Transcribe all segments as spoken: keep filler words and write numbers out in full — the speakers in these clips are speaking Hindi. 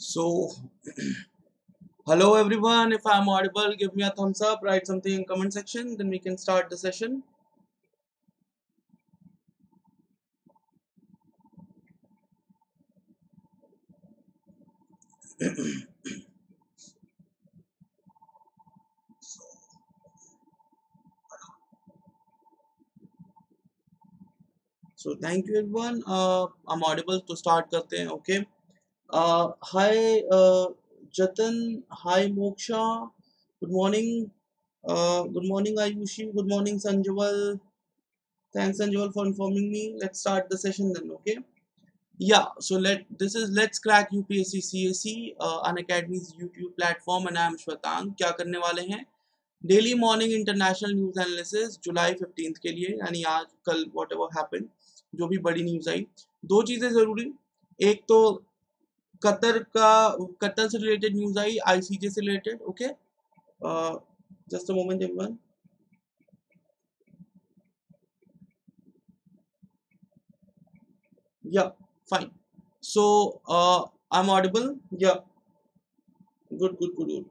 So, hello everyone. If I am audible, give me a thumbs up. Write something in comment section. Then we can start the session. So thank you everyone. Uh, I'm audible to start करते हैं. Okay. Uh, hi uh, Jatan. Hi Moksha. Good morning. Uh, good morning Ayushi. Good morning Sanjaval. Thanks Sanjaval for informing me. Let's start the session then. Okay. Yeah, so let this is let's crack U P S C C S E uh, Unacademy's YouTube platform, and I am Swetank. क्या करने वाले हैं daily morning international news analysis July fifteenth के लिए, यानी आज कल वॉट एवर हैपन जो भी बड़ी न्यूज आई. दो चीजें जरूरी, एक तो कतर का कतर से रिलेटेड न्यूज आई, आईसीजे से related. Okay, just a moment everyone. या Fine. So uh, I'm audible. Yeah. Good. Good. Good. Good.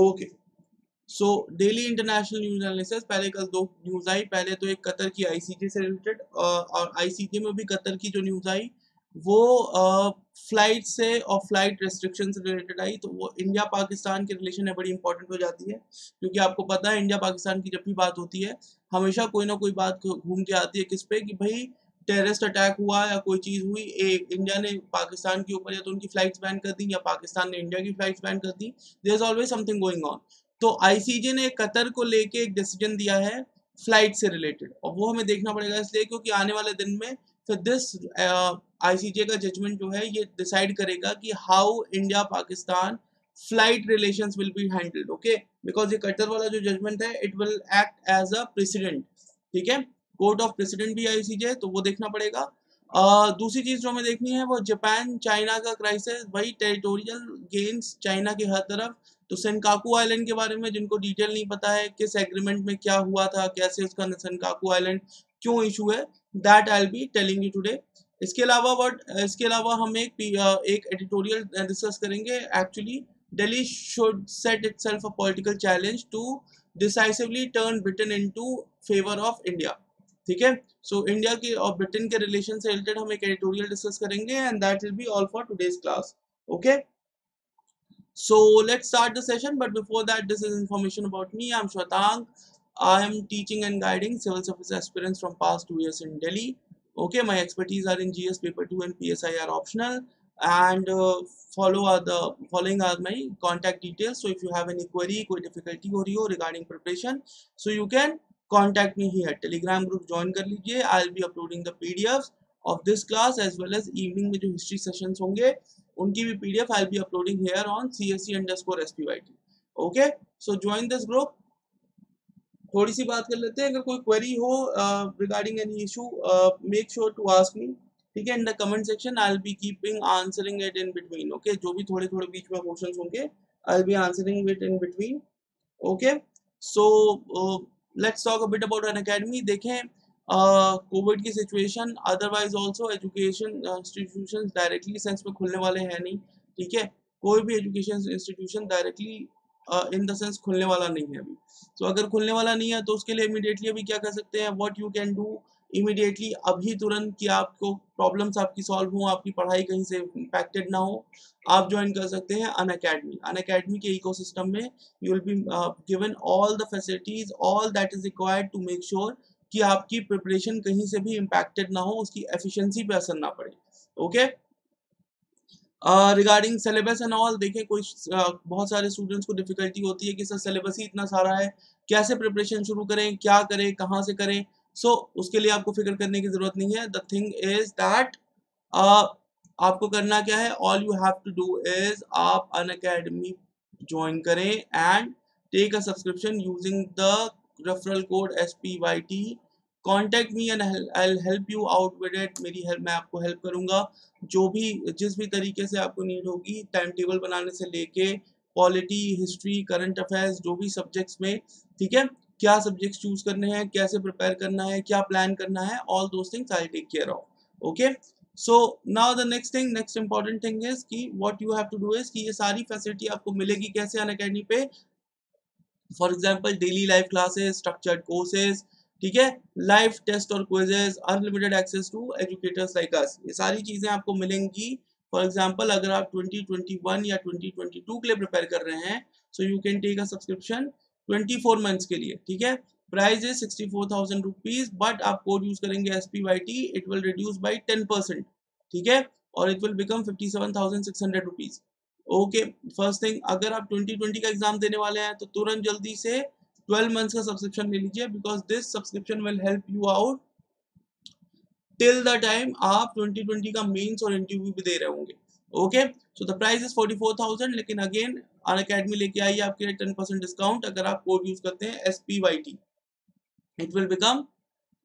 Okay. So daily international news analysis. पहले कल दो न्यूज आई. पहले तो एक कतर की आईसीजे से रिलेटेड, और आईसीजे में भी कतर की जो न्यूज आई वो फ्लाइट uh, से और फ्लाइट रेस्ट्रिक्शन से रिलेटेड आई. तो वो इंडिया पाकिस्तान के रिलेशन है, बड़ी इंपॉर्टेंट हो जाती है, क्योंकि आपको पता है इंडिया पाकिस्तान की जब भी बात होती है हमेशा कोई ना कोई बात घूम के आती है किस पे, कि भाई टेररिस्ट अटैक हुआ या कोई चीज़ हुई, एक इंडिया ने पाकिस्तान के ऊपर या तो उनकी फ्लाइट्स बैन कर दी या पाकिस्तान ने इंडिया की फ्लाइट्स बैन कर दी. There is always something going on. तो आईसीजे ने कतर को लेके एक डिसीजन दिया है फ्लाइट से रिलेटेड, और वो हमें देखना पड़ेगा इसलिए क्योंकि आने वाले दिन में फिर दिस आईसीजे का जजमेंट जो है ये डिसाइड करेगा कि how India Pakistan flight relations will be handled. Okay, because ये कतर वाला जो जजमेंट है it will act as a president. ठीक है, कोर्ट ऑफ प्रेसिडेंट भी आईसीजे, तो वो देखना पड़ेगा. uh, दूसरी चीज जो हमें देखनी है वो जापान चाइना का क्राइसिस, वही टेरिटोरियल गेन्स चाइना के हर तरफ. तो सेनकाकू आइलैंड के बारे में जिनको डिटेल नहीं पता है किस एग्रीमेंट में क्या हुआ था, कैसे उसका सेनकाकू आइलैंड क्यों इशू है, that I will be telling you today. इसके अलावा बट इसके अलावा हम एक एक एडिटोरियल डिस्कस करेंगे. Actually Delhi should set itself a political challenge to decisively turn Britain into favor of India. ठीक है, so India के और Britain के relation से related हम एक editorial discuss करेंगे, and that will be all for today's class. Okay, so let's start the session. But before that, this is information about me. I'm Swetank. I am teaching and guiding civil service aspirants from past two years in Delhi. Okay, my expertise are in G S paper two and P S I are optional. And uh, follow are the following are my contact details. So if you have any query, कोई difficulty हो रही हो regarding preparation, so you can contact me here. Telegram group join कर लीजिए. I'll be uploading the P D Fs of this class as well as evening में जो history sessions होंगे उनकी भी P D F I'll be uploading here on C S E underscore S P Y T. Okay, so join this group. थोड़ी सी बात कर लेते हैं. अगर कोई query हो uh, regarding any issue, uh, make sure to ask me. ठीक है, in the comment section I will be keeping answering it in between. Okay, जो भी थोड़े थोड़े बीच में क्वेश्चंस होंगे I will be answering it in between. Okay, so let's talk a bit about Unacademy. देखें कोविड uh, की situation, otherwise also education institutions directly sense में खुलने वाले हैं नहीं. ठीक है, कोई भी education institution directly in the sense खुलने वाला नहीं है अभी. सो so, अगर खुलने वाला नहीं है तो उसके लिए इमीडिएटली अभी क्या कर सकते हैं, what you can do immediately अभी तुरंत, कि आपको प्रॉब्लम्स आपकी सॉल्व हो, आपकी पढ़ाई कहीं से इम्पैक्टेड ना हो, आप ज्वाइन कर सकते हैं अनअकैडमी. अनअकैडमी के इकोसिस्टम में you will be given all the facilities, all that is required to make sure कि आपकी प्रिपरेशन कहीं से भी इम्पैक्टेड ना हो, उसकी एफिशिएंसी पे असर ना पड़े. Okay, regarding syllabus and all, देखें कोई uh, बहुत सारे स्टूडेंट्स को डिफिकल्टी होती है कि सर सिलेबस ही इतना सारा है, कैसे प्रिपरेशन शुरू करें, क्या करें, कहाँ से करें. सो so, उसके लिए आपको फिक्र करने की जरूरत नहीं है. द थिंग इज दैट आपको करना क्या है, all you have to do is आप अनअकैडमी ज्वाइन करें and take a subscription using the referral code S P Y T. Contact me and I will help you out with it. मेरी हेल्प मैं आपको हेल्प करूंगा, जो भी जिस भी तरीके से आपको नीड होगी, टाइम टेबल बनाने से लेके पॉलिटी, हिस्ट्री, करंट अफेयर्स, जो भी सब्जेक्ट्स में. ठीक है, क्या सब्जेक्ट्स चूज करने हैं, कैसे प्रिपेयर करना है, क्या प्लान करना है, all those things I will take care of. Okay so now the next thing next important thing is कि what you have to do is कि ये सारी फैसिलिटी आपको मिलेगी कैसे अनअकैडमी पे, for example daily live classes, structured courses, ठीक है, लाइव टेस्ट और quizzes, unlimited access to educators like us, ये सारी चीजें आपको मिलेंगी। फॉर एग्जाम्पल अगर आप ट्वेंटी ट्वेंटी वन या ट्वेंटी ट्वेंटी टू के लिए प्रिपेयर कर रहे हैं so you can take a subscription twenty four months के लिए, ठीक है, price is sixty four thousand rupees but आप कोड यूज करेंगे S P Y T, it will reduce by ten percent, ठीक है, और it will become fifty seven thousand six hundred rupees. Okay first thing अगर आप ट्वेंटी ट्वेंटी का एग्जाम देने वाले हैं तो तुरंत जल्दी से ट्वेल्व मंथ्स का सब्सक्रिप्शन ले लीजिए because this subscription will help you out till the time आप ट्वेंटी ट्वेंटी का मेंस और इंटरव्यू भी दे रहे होंगे। Okay so the price is forty four thousand, लेकिन अगेन अनअकैडमी लेके आई है आपके लिए टेन परसेंट डिस्काउंट अगर आप कोड यूज करते हैं S P Y T, it will become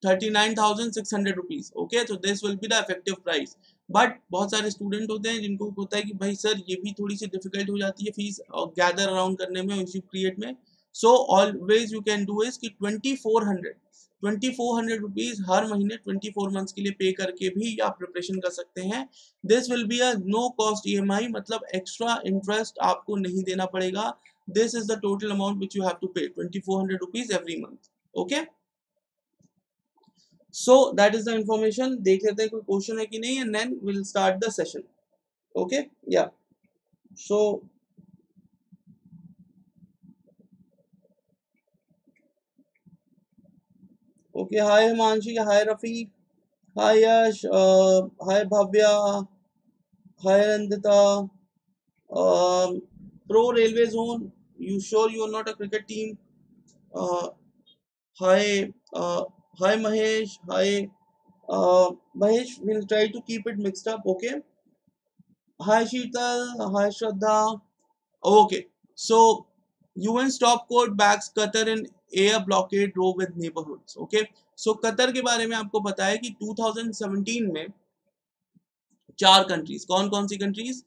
thirty nine thousand six hundred rupees. Okay तो this will be the effective price. But बहुत सारे स्टूडेंट होते हैं जिनको होता है कि भाई सर ये भी थोड़ी सी डिफिकल्ट हो जाती है फीस गैदर अराउंड करने में, इश्यू क्रिएट में, so always you can do is कि twenty four hundred twenty four hundred rupees हर महीने ट्वेंटी फोर मंथ्स के लिए पे करके भी आप प्रिपरेशन कर सकते हैं। This will be a no cost E M I, मतलब एक्स्ट्रा इंटरेस्ट आपको नहीं देना पड़ेगा। This is the total amount which you have to pay twenty four hundred rupees every month. Okay so that is the information. देख लेते हैं कोई क्वेश्चन है कि नहीं and then we will start the session. Okay या so okay hi Himanshi, hi Rafiq, hi Yash, hi Bhavya, hi Nandita. Pro railway zone, you sure you are not a cricket team? Hi hi Mahesh, hi Mahesh, we will try to keep it mixed up. Okay hi Sheetal, hi Shraddha. Okay so UN stop code backs Qatar in air blockade row with neighbourhoods. Okay so Qatar के बारे में आपको पता है कि टू थाउजेंड सेवनटीन में चार कंट्रीज, कौन कौन सी countries,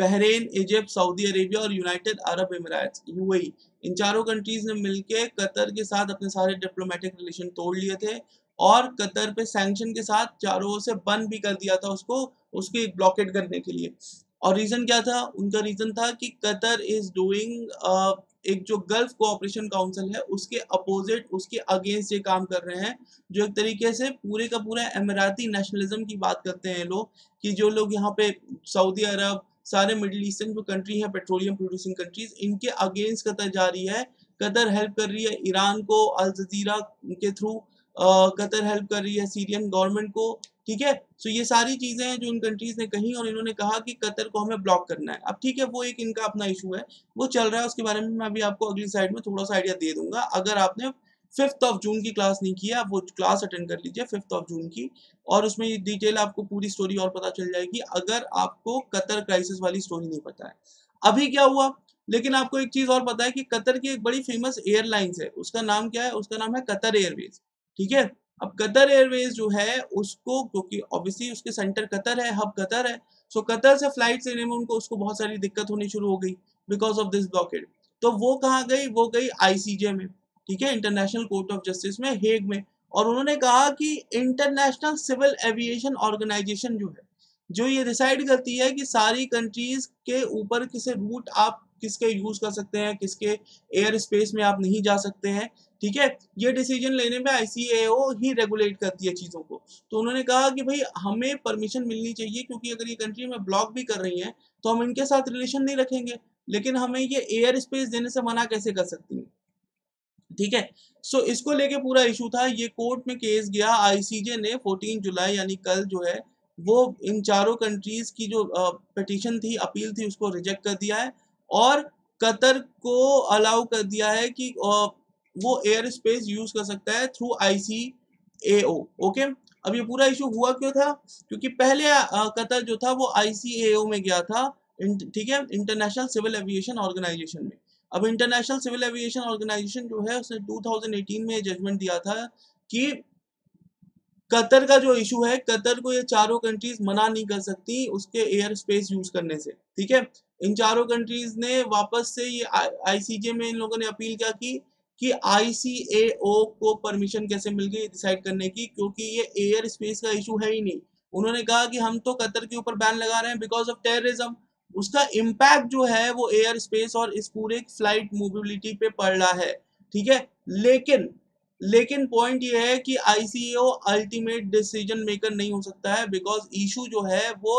Bahrain, Egypt, Saudi Arabia और United Arab Emirates U A E, इन चारों कंट्रीज ने मिलके कतर के साथ अपने सारे डिप्लोमेटिक रिलेशन तोड़ लिए थे और कतर पे सैंक्शन के साथ चारों से बंद भी कर दिया था उसको, उसके ब्लॉकेट करने के लिए। और रीजन क्या था उनका? रीजन था कि कतर इज डूइंग एक जो गल्फ कोऑपरेशन काउंसिल है उसके अपोजिट, उसके अगेंस्ट ये काम कर रहे हैं, जो एक तरीके से पूरे का पूरा अमीराती नेशनलिज्म की बात करते हैं लोग, कि जो लोग यहाँ पे सऊदी अरब, सारे मिडिल ईस्टर्न जो कंट्री है पेट्रोलियम प्रोड्यूसिंग कंट्रीज, इनके अगेंस्ट कतर जा रही है। कतर हेल्प कर रही है ईरान को अल जजीरा के थ्रू, कतर हेल्प कर रही है सीरियन गवर्नमेंट को, ठीक है। सो ये सारी चीजें हैं जो इन कंट्रीज ने कही और इन्होंने कहा कि कतर को हमें ब्लॉक करना है। अब ठीक है वो एक इनका अपना इशू है, वो चल रहा है, उसके बारे में मैं अभी आपको अगली साइड में थोड़ा सा आइडिया दे दूंगा। अगर आपने फिफ्थ ऑफ जून की क्लास नहीं किया वो क्लास अटेंड कर लीजिए फिफ्थ ऑफ जून की, और उसमें ये डिटेल आपको पूरी स्टोरी और पता चल जाएगी अगर आपको कतर क्राइसिस वाली स्टोरी नहीं पता है अभी क्या हुआ। लेकिन आपको एक चीज और पता है कि कतर की एक बड़ी फेमस एयरलाइंस है, उसका नाम क्या है? उसका नाम है कतर एयरवेज, ठीक है। अब कतर एयरवेज जो है उसको, क्योंकि ऑब्वियसली उसके सेंटर कतर है, हब कतर है, सो कतर से फ्लाइट लेने में उनको उसको बहुत सारी दिक्कत होनी शुरू हो गई बिकॉज ऑफ दिस ब्लॉकेड। तो वो कहाँ गई? वो गई आई सी जे में, ठीक है, इंटरनेशनल कोर्ट ऑफ जस्टिस में, हेग में। और उन्होंने कहा कि इंटरनेशनल सिविल एविएशन ऑर्गेनाइजेशन जो है, जो ये डिसाइड करती है कि सारी कंट्रीज के ऊपर किसे रूट आप किसके यूज कर सकते हैं, किसके एयर स्पेस में आप नहीं जा सकते हैं, ठीक है, ये डिसीजन लेने में आई C A O he regulate करती है चीज़ों को। तो उन्होंने कहा कि भाई हमें परमिशन मिलनी चाहिए क्योंकि अगर ये कंट्री में ब्लॉक भी कर रही हैं तो हम इनके साथ रिलेशन नहीं रखेंगे, लेकिन हमें ये एयर स्पेस देने से मना कैसे कर सकती हैं, ठीक है। सो so, इसको लेके पूरा इशू था, ये कोर्ट में केस गया। आई सी जे ने फोर्टीन जुलाई यानी कल जो है वो इन चारों कंट्रीज की जो पिटीशन थी, अपील थी, उसको रिजेक्ट कर दिया है और कतर को अलाउ कर दिया है कि आ, वो एयर स्पेस यूज कर सकता है through I C A O. Okay अब ये पूरा इशू हुआ क्यों था? क्योंकि पहले आ, कतर जो था वो आई सी ए ओ में गया था, ठीक है, इंटरनेशनल सिविल एविएशन ऑर्गेनाइजेशन में। अब इंटरनेशनल सिविल एविएशन ऑर्गेनाइजेशन जो है उसने टू थाउजेंड एटीन में जजमेंट दिया था कि कतर का जो इशू है, कतर को ये चारों कंट्रीज मना नहीं कर सकती उसके एयर स्पेस यूज करने से, ठीक है। इन चारों कंट्रीज ने वापस से ये आई सी जे में इन लोगों ने अपील क्या की कि आई सी ए ओ को परमिशन कैसे मिल गई डिसाइड करने की, क्योंकि ये एयर स्पेस का इशू है ही नहीं। उन्होंने कहा कि हम तो कतर के ऊपर बैन लगा रहे हैं बिकॉज ऑफ टेररिज्म, उसका इम्पैक्ट जो है वो एयर स्पेस और इस पूरे फ्लाइट मोबिलिटी पे पड़ रहा है। ठीक है, लेकिन लेकिन पॉइंट ये है कि I C A O ultimate decision maker नहीं हो सकता है बिकॉज इशू जो है वो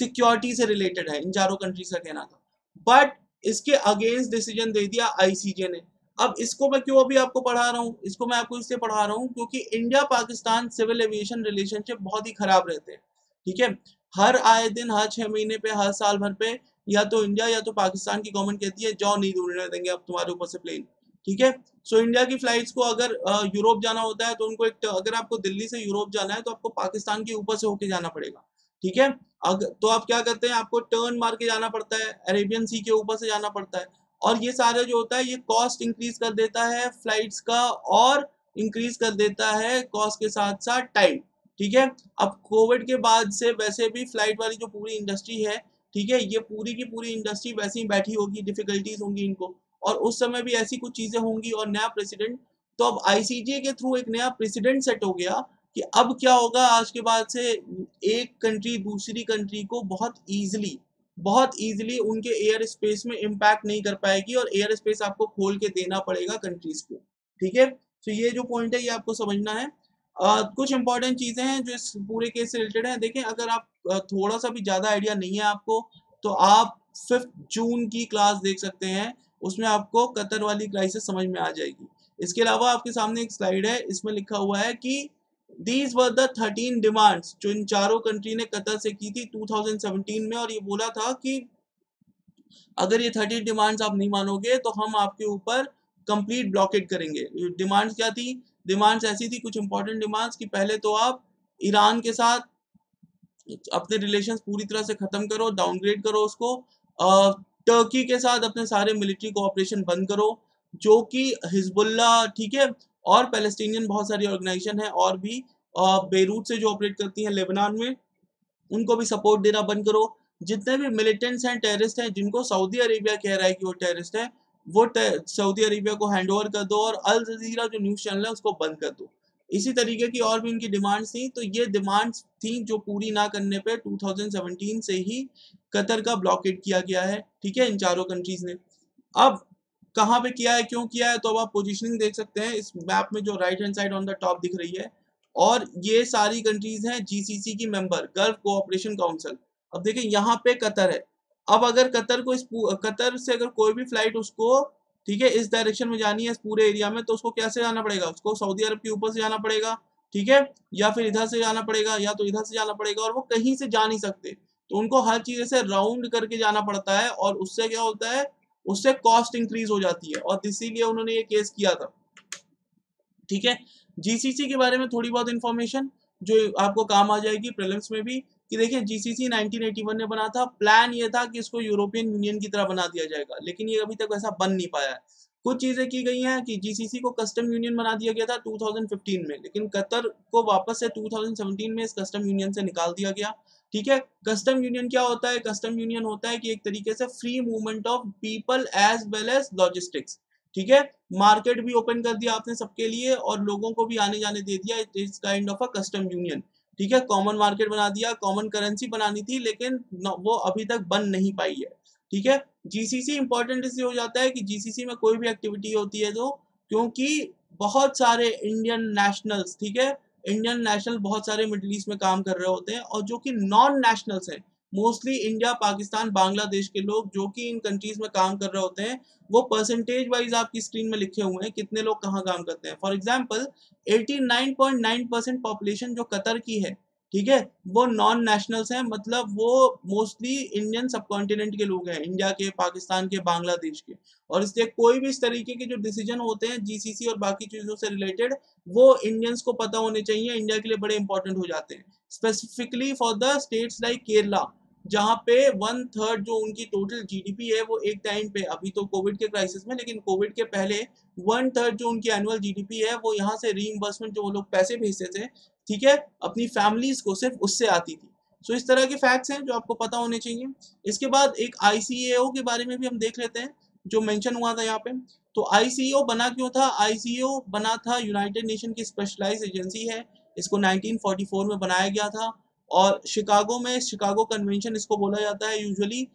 सिक्योरिटी से रिलेटेड है, इन चारों कंट्रीज का कहना था, बट इसके अगेंस्ट डिसीजन दे दिया आई सी जे ने। अब इसको मैं क्यों अभी आपको पढ़ा रहा हूँ, इसको मैं आपको इसलिए पढ़ा रहा हूँ क्योंकि India Pakistan civil aviation relationship बहुत ही खराब रहते हैं। ठीक है, हर आए दिन, हर छः महीने पे, हर साल भर पे या तो इंडिया या तो पाकिस्तान की गवर्नमेंट कहती है जाओ नहीं उड़ने देंगे अब तुम्हारे ऊपर से प्लेन। ठीक है, सो इंडिया की फ्लाइट्स को अगर यूरोप जाना होता है तो उनको एक, अगर आपको दिल्ली से यूरोप जाना है तो आपको पाकिस्तान के ऊपर से होके जाना पड़ेगा। ठीक है, अगर तो आप क्या करते हैं, आपको टर्न मार के जाना पड़ता है, अरेबियन सी के ऊपर से जाना पड़ता है, और ये सारा जो होता है ये कॉस्ट इंक्रीज कर देता है फ्लाइट्स का और इंक्रीज कर देता है कॉस्ट के साथ साथ टाइम। ठीक है, अब कोविड के बाद से वैसे भी फ्लाइट वाली जो पूरी इंडस्ट्री है, ठीक है, ये पूरी की पूरी इंडस्ट्री वैसे ही बैठी होगी, डिफिकल्टीज होंगी इनको, और उस समय भी ऐसी कुछ चीजें होंगी और नया प्रेसिडेंट, तो अब आई सी जे के थ्रू एक नया प्रेसिडेंट सेट हो गया कि अब क्या होगा आज के बाद से एक कंट्री दूसरी कंट्री को बहुत ईजिली बहुत ईजिली उनके एयर स्पेस में इम्पैक्ट नहीं कर पाएगी और एयर स्पेस आपको खोल के देना पड़ेगा कंट्रीज को। ठीक है, तो ये जो पॉइंट है ये आपको समझना है। Uh, कुछ इंपॉर्टेंट चीज़ें हैं जो इस पूरे केस से रिलेटेड हैं। देखें, अगर आप uh, थोड़ा सा भी ज़्यादा आइडिया नहीं है आपको तो आप फिफ्थ जून की क्लास देख सकते हैं, उसमें आपको कतर वाली क्राइसिस समझ में आ जाएगी। इसके अलावा आपके सामने एक स्लाइड है, इसमें लिखा हुआ है कि these were the thirteen demands जो इन चारों कंट्री ने कतर से की थी टू थाउजेंड सेवनटीन में, और ये बोला था कि अगर ये थर्टीन डिमांड्स आप नहीं मानोगे तो हम आपके ऊपर कंप्लीट ब्लॉकेट करेंगे। डिमांड्स क्या थी? डिमांड्स ऐसी थी, कुछ इंपॉर्टेंट डिमांड्स, कि पहले तो आप ईरान के साथ अपने रिलेशंस पूरी तरह से ख़त्म करो, डाउनग्रेड करो उसको, टर्की के साथ अपने सारे मिलिट्री कोऑपरेशन बंद करो जो कि हिजबुल्ला, ठीक है, और पैलेस्टीनियन बहुत सारी ऑर्गेनाइजेशन है और भी बेरूत से जो ऑपरेट करती हैं लेबनान में, उनको भी सपोर्ट देना बंद करो। जितने भी मिलिटेंट्स हैं, टेररिस्ट हैं, जिनको सऊदी अरेबिया कह रहा है कि वो टेररिस्ट है, वो सऊदी अरेबिया को हैंड ओवर कर दो और अल जजीरा जो न्यूज़ चैनल है उसको बंद कर दो। इसी तरीके की और भी इनकी डिमांड्स थी। तो ये डिमांड्स थी जो पूरी ना करने पे टू थाउजेंड सेवनटीन से ही कतर का ब्लॉकेट किया गया है। ठीक है, इन चारों कंट्रीज ने अब कहाँ पे किया है, क्यों किया है, तो अब आप पोजिशनिंग देख सकते हैं इस मैप में जो right hand side on the top दिख रही है, और ये सारी कंट्रीज हैं जी सी सी की मेंबर, गल्फ कोऑपरेशन काउंसिल। अब देखें यहाँ पे कतर है। अब अगर कतर को इस कतर से अगर कोई भी फ्लाइट उसको, ठीक है, इस डायरेक्शन में जानी है इस पूरे एरिया में, तो उसको कैसे जाना पड़ेगा? उसको सऊदी अरब के ऊपर से जाना पड़ेगा, ठीक है, या फिर इधर से जाना पड़ेगा, या तो इधर से जाना पड़ेगा, और वो कहीं से जा नहीं सकते, तो उनको हर चीज़ से राउंड करके जाना पड़ता है, और उससे क्या होता है, उससे कॉस्ट इंक्रीज हो जाती है, और इसीलिए उन्होंने ये केस किया था। ठीक है, जी सी सी के बारे में थोड़ी बहुत इन्फॉर्मेशन जो आपको काम आ जाएगी प्रीलिम्स में भी, कि देखिए G C C nineteen eighty one ने बना था, प्लान ये था कि इसको यूरोपियन यूनियन की तरह बना दिया जाएगा, लेकिन ये अभी तक वैसा बन नहीं पाया है। कुछ चीज़ें की गई हैं कि जी सी सी को कस्टम यूनियन बना दिया गया था टू थाउजेंड फिफ्टीन में, लेकिन कतर को वापस से टू थाउजेंड सेवनटीन में इस कस्टम यूनियन से निकाल दिया गया। ठीक है, कस्टम यूनियन क्या होता है? कस्टम यूनियन होता है कि एक तरीके से free movement of people as well as logistics. ठीक है, मार्केट भी ओपन कर दिया आपने सबके लिए और लोगों को भी आने जाने दे दिया, it's kind of a custom union. ठीक है, कॉमन मार्केट बना दिया, कॉमन करेंसी बनानी थी लेकिन वो अभी तक बन नहीं पाई है। ठीक है, जी सी सी इंपॉर्टेंट इसलिए हो जाता है कि जी सी सी में कोई भी एक्टिविटी होती है तो, क्योंकि बहुत सारे इंडियन नेशनल्स, ठीक है, इंडियन नेशनल बहुत सारे मिडिल ईस्ट में काम कर रहे होते हैं, और जो कि नॉन नेशनल्स हैं, मोस्टली इंडिया, पाकिस्तान, बांग्लादेश के लोग जो कि इन कंट्रीज में काम कर रहे होते हैं, वो परसेंटेज वाइज आपकी स्क्रीन में लिखे हुए हैं कितने लोग कहाँ काम करते हैं। For example eighty nine point nine percent population जो कतर की है, ठीक है, वो नॉन नेशनल्स हैं, मतलब वो मोस्टली इंडियन सब कॉन्टिनेंट के लोग हैं, इंडिया के, पाकिस्तान के, बांग्लादेश के, और इसलिए कोई भी इस तरीके के जो डिसीजन होते हैं जी सी सी और बाकी चीज़ों से रिलेटेड वो इंडियंस को पता होने चाहिए, इंडिया के लिए बड़े इंपॉर्टेंट हो जाते हैं, specifically for the states like Kerala, जहाँ पे वन थर्ड जो उनकी टोटल जीडीपी है वो एक टाइम पे, अभी तो कोविड के क्राइसिस में, लेकिन कोविड के पहले वन थर्ड जो उनकी एनुअल जीडीपी है वो यहाँ से रीइंबर्समेंट जो वो लोग पैसे भेजते थे, ठीक है, अपनी फैमिलीज को, सिर्फ उससे आती थी। सो इस तरह के फैक्ट्स हैं जो आपको पता होने चाहिए। इसके बाद एक आई सी ए ओ के बारे में भी हम देख लेते हैं जो मेंशन हुआ था यहाँ पे। तो आईसीओ बना क्यों था? आईसीओ बना था, यूनाइटेड नेशन की स्पेशलाइज्ड एजेंसी है, इसको नाइनटीन फोर्टी फोर में बनाया गया था और शिकागो में शिकागो कन्वेंशन इसको बोला जाता है यूजुअली।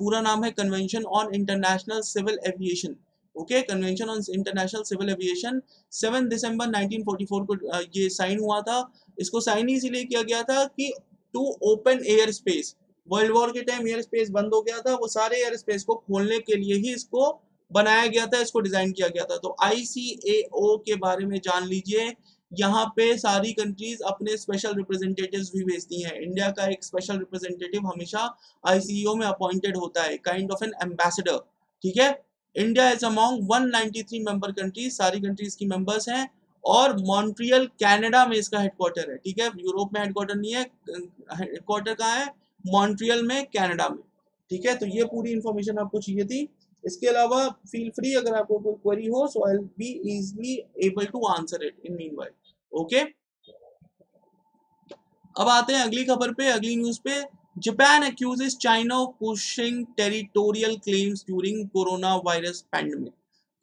पूरा नाम है convention on international civil aviation. Okay, convention on international civil aviation seven December nineteen forty four को ये साइन हुआ था। इसको साइन इसीलिए किया गया था कि to open air space, world war के टाइम एयर स्पेस बंद हो गया था, वो सारे एयर स्पेस को खोलने के लिए ही इसको बनाया गया था, इसको डिजाइन किया गया था। तो आईसीएओ के बारे में जान लीजिए, यहाँ पे सारी कंट्रीज अपने स्पेशल रिप्रेजेंटेटिव्स भी भेजती हैं। इंडिया का एक स्पेशल रिप्रेजेंटेटिव हमेशा आईसीएओ में अपॉइंटेड होता है, काइंड ऑफ एन एम्बेसडर। ठीक है, India is among one ninety three member countries, सारी कंट्रीज की मेंबर्स हैं और मॉन्ट्रियल कनाडा में इसका हेडक्वार्टर है। ठीक है, यूरोप में हेडक्वार्टर नहीं है, हेडक्वार्टर कहाँ है? मॉन्ट्रियल में, कनाडा में। ठीक है, तो ये पूरी इंफॉर्मेशन आपको चाहिए थी। इसके अलावा फील फ्री, अगर आपको कोई क्वेरी हो so I will be easily able to answer it in meanwhile. Okay, अब आते हैं अगली खबर पे, अगली न्यूज पे। Japan accuses China of pushing territorial claims during corona virus pandemic.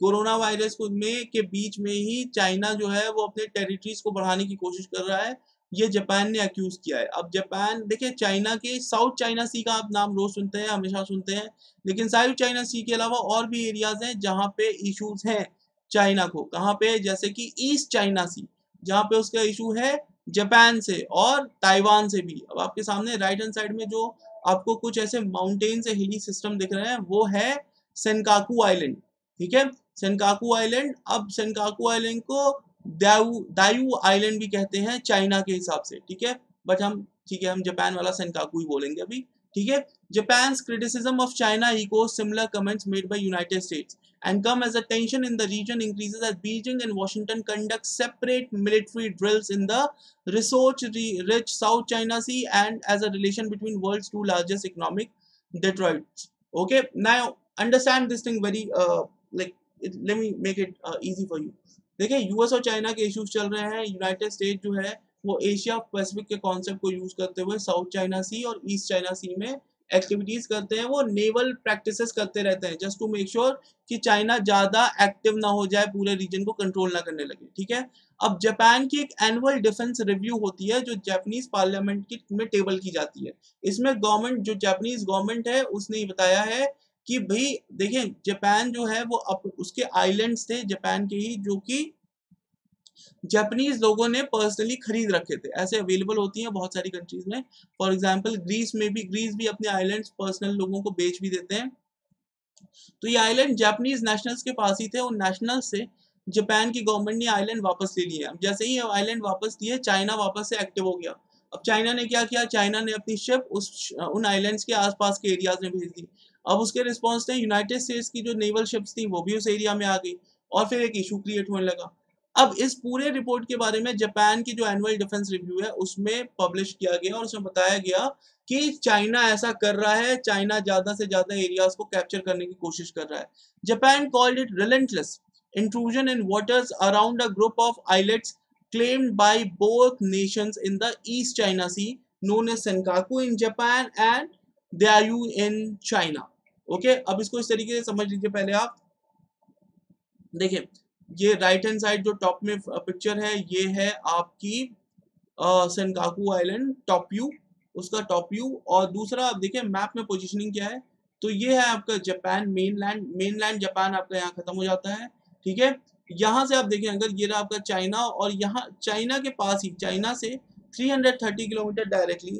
Corona virus में के बीच में ही चाइना जो है वो अपने टेरिटरीज को बढ़ाने की कोशिश कर रहा है, ये जापान ने एक्यूज किया है। अब जापान, देखिए चाइना के साउथ चाइना सी का आप नाम रोज सुनते हैं, हमेशा सुनते हैं, लेकिन साउथ चाइना सी के अलावा और भी एरियाज हैं जहाँ पे इश्यूज हैं चाइना को। कहाँ पे? जैसे कि ईस्ट चाइना सी, जहाँ पे उसका इशू है जापान से और ताइवान से भी। अब आपके सामने राइट हैंड साइड में जो आपको कुछ ऐसे माउंटेन से हिली सिस्टम दिख रहे हैं वो है सेनकाकू आइलैंड। ठीक है, सेनकाकू आइलैंड। अब सेनकाकू आइलैंड को दायू दायू आइलैंड भी कहते हैं चाइना के हिसाब से। ठीक है, बट हम ठीक है हम जापान वाला सेनकाकू ही बोलेंगे अभी। ठीक है, Japan's criticism of China echoes similar comments made by United States and come as the tension in the region increases as Beijing and Washington conduct separate military drills in the resource rich South China Sea and as a relation between world's two largest economic डेट्रॉइट्स। Okay, now understand this thing very like let me make it easy for you. देखिए यूएस और चाइना के इश्यूज चल रहे हैं, यूनाइटेड स्टेट जो है वो एशिया पैसिफिक के कॉन्सेप्ट को यूज करते हुए साउथ चाइना सी और ईस्ट चाइना सी में एक्टिविटीज करते हैं, वो नेवल प्रैक्टिसेस करते रहते हैं जस्ट टू मेक श्योर कि चाइना ज़्यादा एक्टिव ना हो जाए, पूरे रीजन को कंट्रोल ना करने लगे। ठीक है, अब जापान की एक एनुअल डिफेंस रिव्यू होती है जो जापानीज पार्लियामेंट की में टेबल की जाती है। इसमें गवर्नमेंट, जो जापानीज गवर्नमेंट है उसने ये बताया है कि भाई देखिए जापान जो है वो अप, उसके आइलैंड्स थे जापान के ही जो कि जापानीज लोगों ने पर्सनली खरीद रखे थे, ऐसे अवेलेबल होती हैं बहुत सारी कंट्रीज में। फॉर एग्जांपल ग्रीस में भी, ग्रीस भी अपने आइलैंड्स पर्सनल लोगों को बेच भी देते हैं। तो ये आइलैंड जापानीज नेशनल्स के पास ही थे, उन नेशनल्स से जापान की गवर्नमेंट ने आइलैंड वापस ले लिए। अब जैसे ही आइलैंड वापस लिए चाइना वापस से एक्टिव हो गया। अब चाइना ने क्या किया? चाइना ने अपनी शिप उस उन आइलैंड्स के आसपास के एरियाज में भेज दी। अब उसके रिस्पांस में यूनाइटेड स्टेट्स की जो नेवल शिप्स थी वो भी उस एरिया में आ गई और फिर एक इशू क्रिएट होने लगा। अब इस पूरे रिपोर्ट के बारे में जापान की जो एनुअल डिफेंस रिव्यू है उसमें पब्लिश किया गया और उसमें बताया गया कि चाइना ऐसा कर रहा है, चाइना ज़्यादा से ज़्यादा एरियाज को कैप्चर करने की कोशिश कर रहा है। Japan called it relentless intrusion in waters around a group of islands claimed by both nations in the East China Sea, known as Senkaku in Japan and Diaoyu in China. Okay, अब इसको इस तरीके से समझ लीजिए। पहले आप देखिए ये राइट हैंड साइड जो टॉप में पिक्चर है ये है आपकी सेनकाकू आइलैंड टॉप व्यू, उसका टॉप व्यू, और दूसरा आप देखिए मैप में पोजिशनिंग क्या है। तो ये है आपका जापान मेनलैंड, मेनलैंड जापान आपका यहाँ खत्म हो जाता है। ठीक है, यहाँ से आप देखें अगर ये रहा आपका चाइना और यहाँ चाइना के पास ही, चाइना से तीन सौ तीस किलोमीटर डायरेक्टली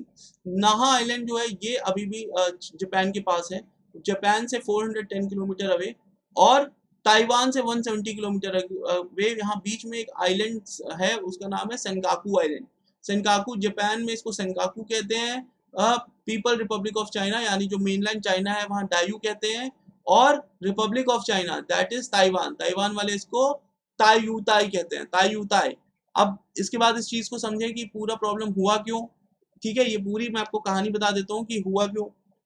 नाहा आइलैंड जो है ये अभी भी जापान के पास है, जापान से चार सौ दस किलोमीटर अवे, और ताइवान से एक सौ सत्तर किलोमीटर अवे। यहाँ बीच में एक आइलैंड है उसका नाम है सेनकाकू आइलैंड। सेनकाकू जापान में इसको सेनकाकू कहते हैं, पीपल रिपब्लिक ऑफ चाइना यानी जो मेनलैंड चाइना है वहाँ डायू कहते हैं, और Republic of China that is Taiwan, Taiwan वाले इसको ताइयूताई कहते हैं, ताइयूताई। अब इसके बाद इस चीज को समझें कि पूरा प्रॉब्लम हुआ क्यों। ठीक है, ये पूरी मैं आपको कहानी बता देता हूँ कि हुआ क्यों।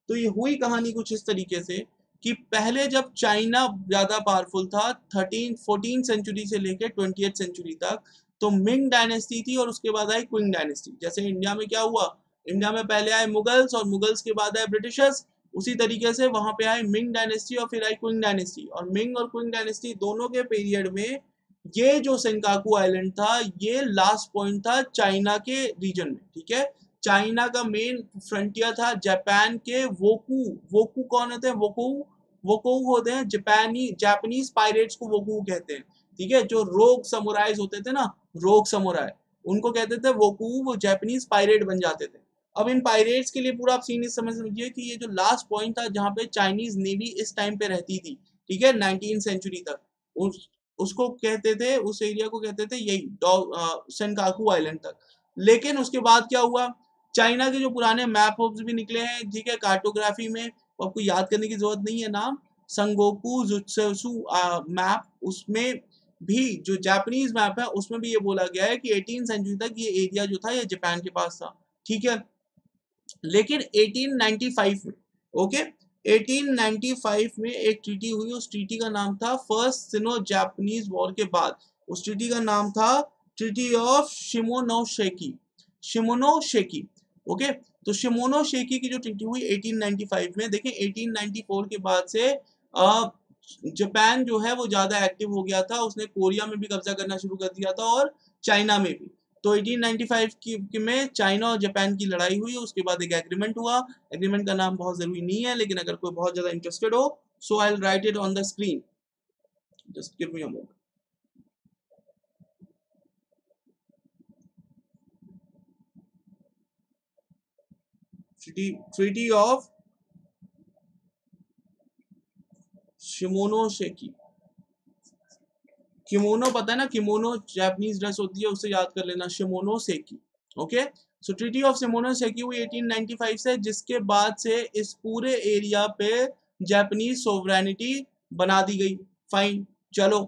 तो ये हुई कहानी कुछ इस तरीके से कि पहले जब चाइना ज्यादा पावरफुल था थर्टीन फोर्टीन सेंचुरी से लेकर ट्वेंटी एथ सेंचुरी तक, तो मिंग डायनेस्टी थी और उसके बाद आई क्विंग डायनेस्टी। जैसे इंडिया में क्या हुआ, इंडिया में पहले आए मुगल्स और मुगल्स के बाद आए ब्रिटिशर्स, उसी तरीके से वहाँ पे आए मिंग डायनेस्टी और फिर आई क्विंग डायनेस्टी, और मिंग और क्विंग डायनेस्टी दोनों के पीरियड में ये जो सेंकाकू आइलैंड था ये लास्ट पॉइंट था चाइना के रीजन में, ठीक है। चाइना का मेन फ्रंटियर था जापान के वोकू, वोकू कौन होते हैं, वोकू वोकू होते हैं जापानी जापानीज पायरेट्स को वोकू कहते हैं, ठीक है। जो रोग समुराइज होते थे ना, रोग समुराय, उनको कहते थे वोकू, वो जापानीज पायरेट बन जाते थे। अब इन पायरेट्स के लिए पूरा आप सीन समझ लीजिए कि ये जो लास्ट पॉइंट था जहाँ पे चाइनीज नेवी इस टाइम पे रहती थी, ठीक है, नाइनटीन सेंचुरी तक, उस उसको कहते थे, उस एरिया को कहते थे यही सेंकाकू आइलैंड तक। लेकिन उसके बाद क्या हुआ, चाइना के जो पुराने मैप भी निकले हैं, ठीक है, कार्टोग्राफी में आपको याद करने की जरूरत नहीं है नाम, संगोकू जुत्सेसु मैप, उसमें भी जो जापानीज मैप है उसमें भी ये बोला गया है कि एटीन सेंचुरी तक ये एरिया जो था ये जापान के पास था, ठीक है। लेकिन अठारह सौ पचानवे में ओके अठारह सौ पचानवे में एक ट्रीटी हुई, उस ट्रीटी का नाम था फर्स्ट सिनो जापानीज वॉर के बाद, उस ट्रीटी का नाम था treaty of Shimonoseki, Shimonoseki okay. तो शिमोनोसेकी की जो ट्रीटी हुई अठारह सौ पचानवे में, देखें अठारह सौ चौरानवे के बाद से जापान जो है वो ज्यादा एक्टिव हो गया था, उसने कोरिया में भी कब्जा करना शुरू कर दिया था और चाइना में भी। तो अठारह सौ पचानवे की में चाइना और जापान की लड़ाई हुई, उसके बाद एक एग्रीमेंट हुआ, एग्रीमेंट का नाम बहुत जरूरी नहीं है लेकिन अगर कोई बहुत ज्यादा इंटरेस्टेड हो so I will write it on the screen, just give me a moment. Treaty of Shimonoseki, kimono पता है ना, किमोनो जापानीज ड्रेस होती है, उसे याद कर लेना, Shimonoseki okay. So treaty of Shimonoseki हुई अठारह सौ पचानवे से, जिसके बाद से इस पूरे एरिया पे जापानीज सोवरेनिटी बना दी गई, फाइन चलो।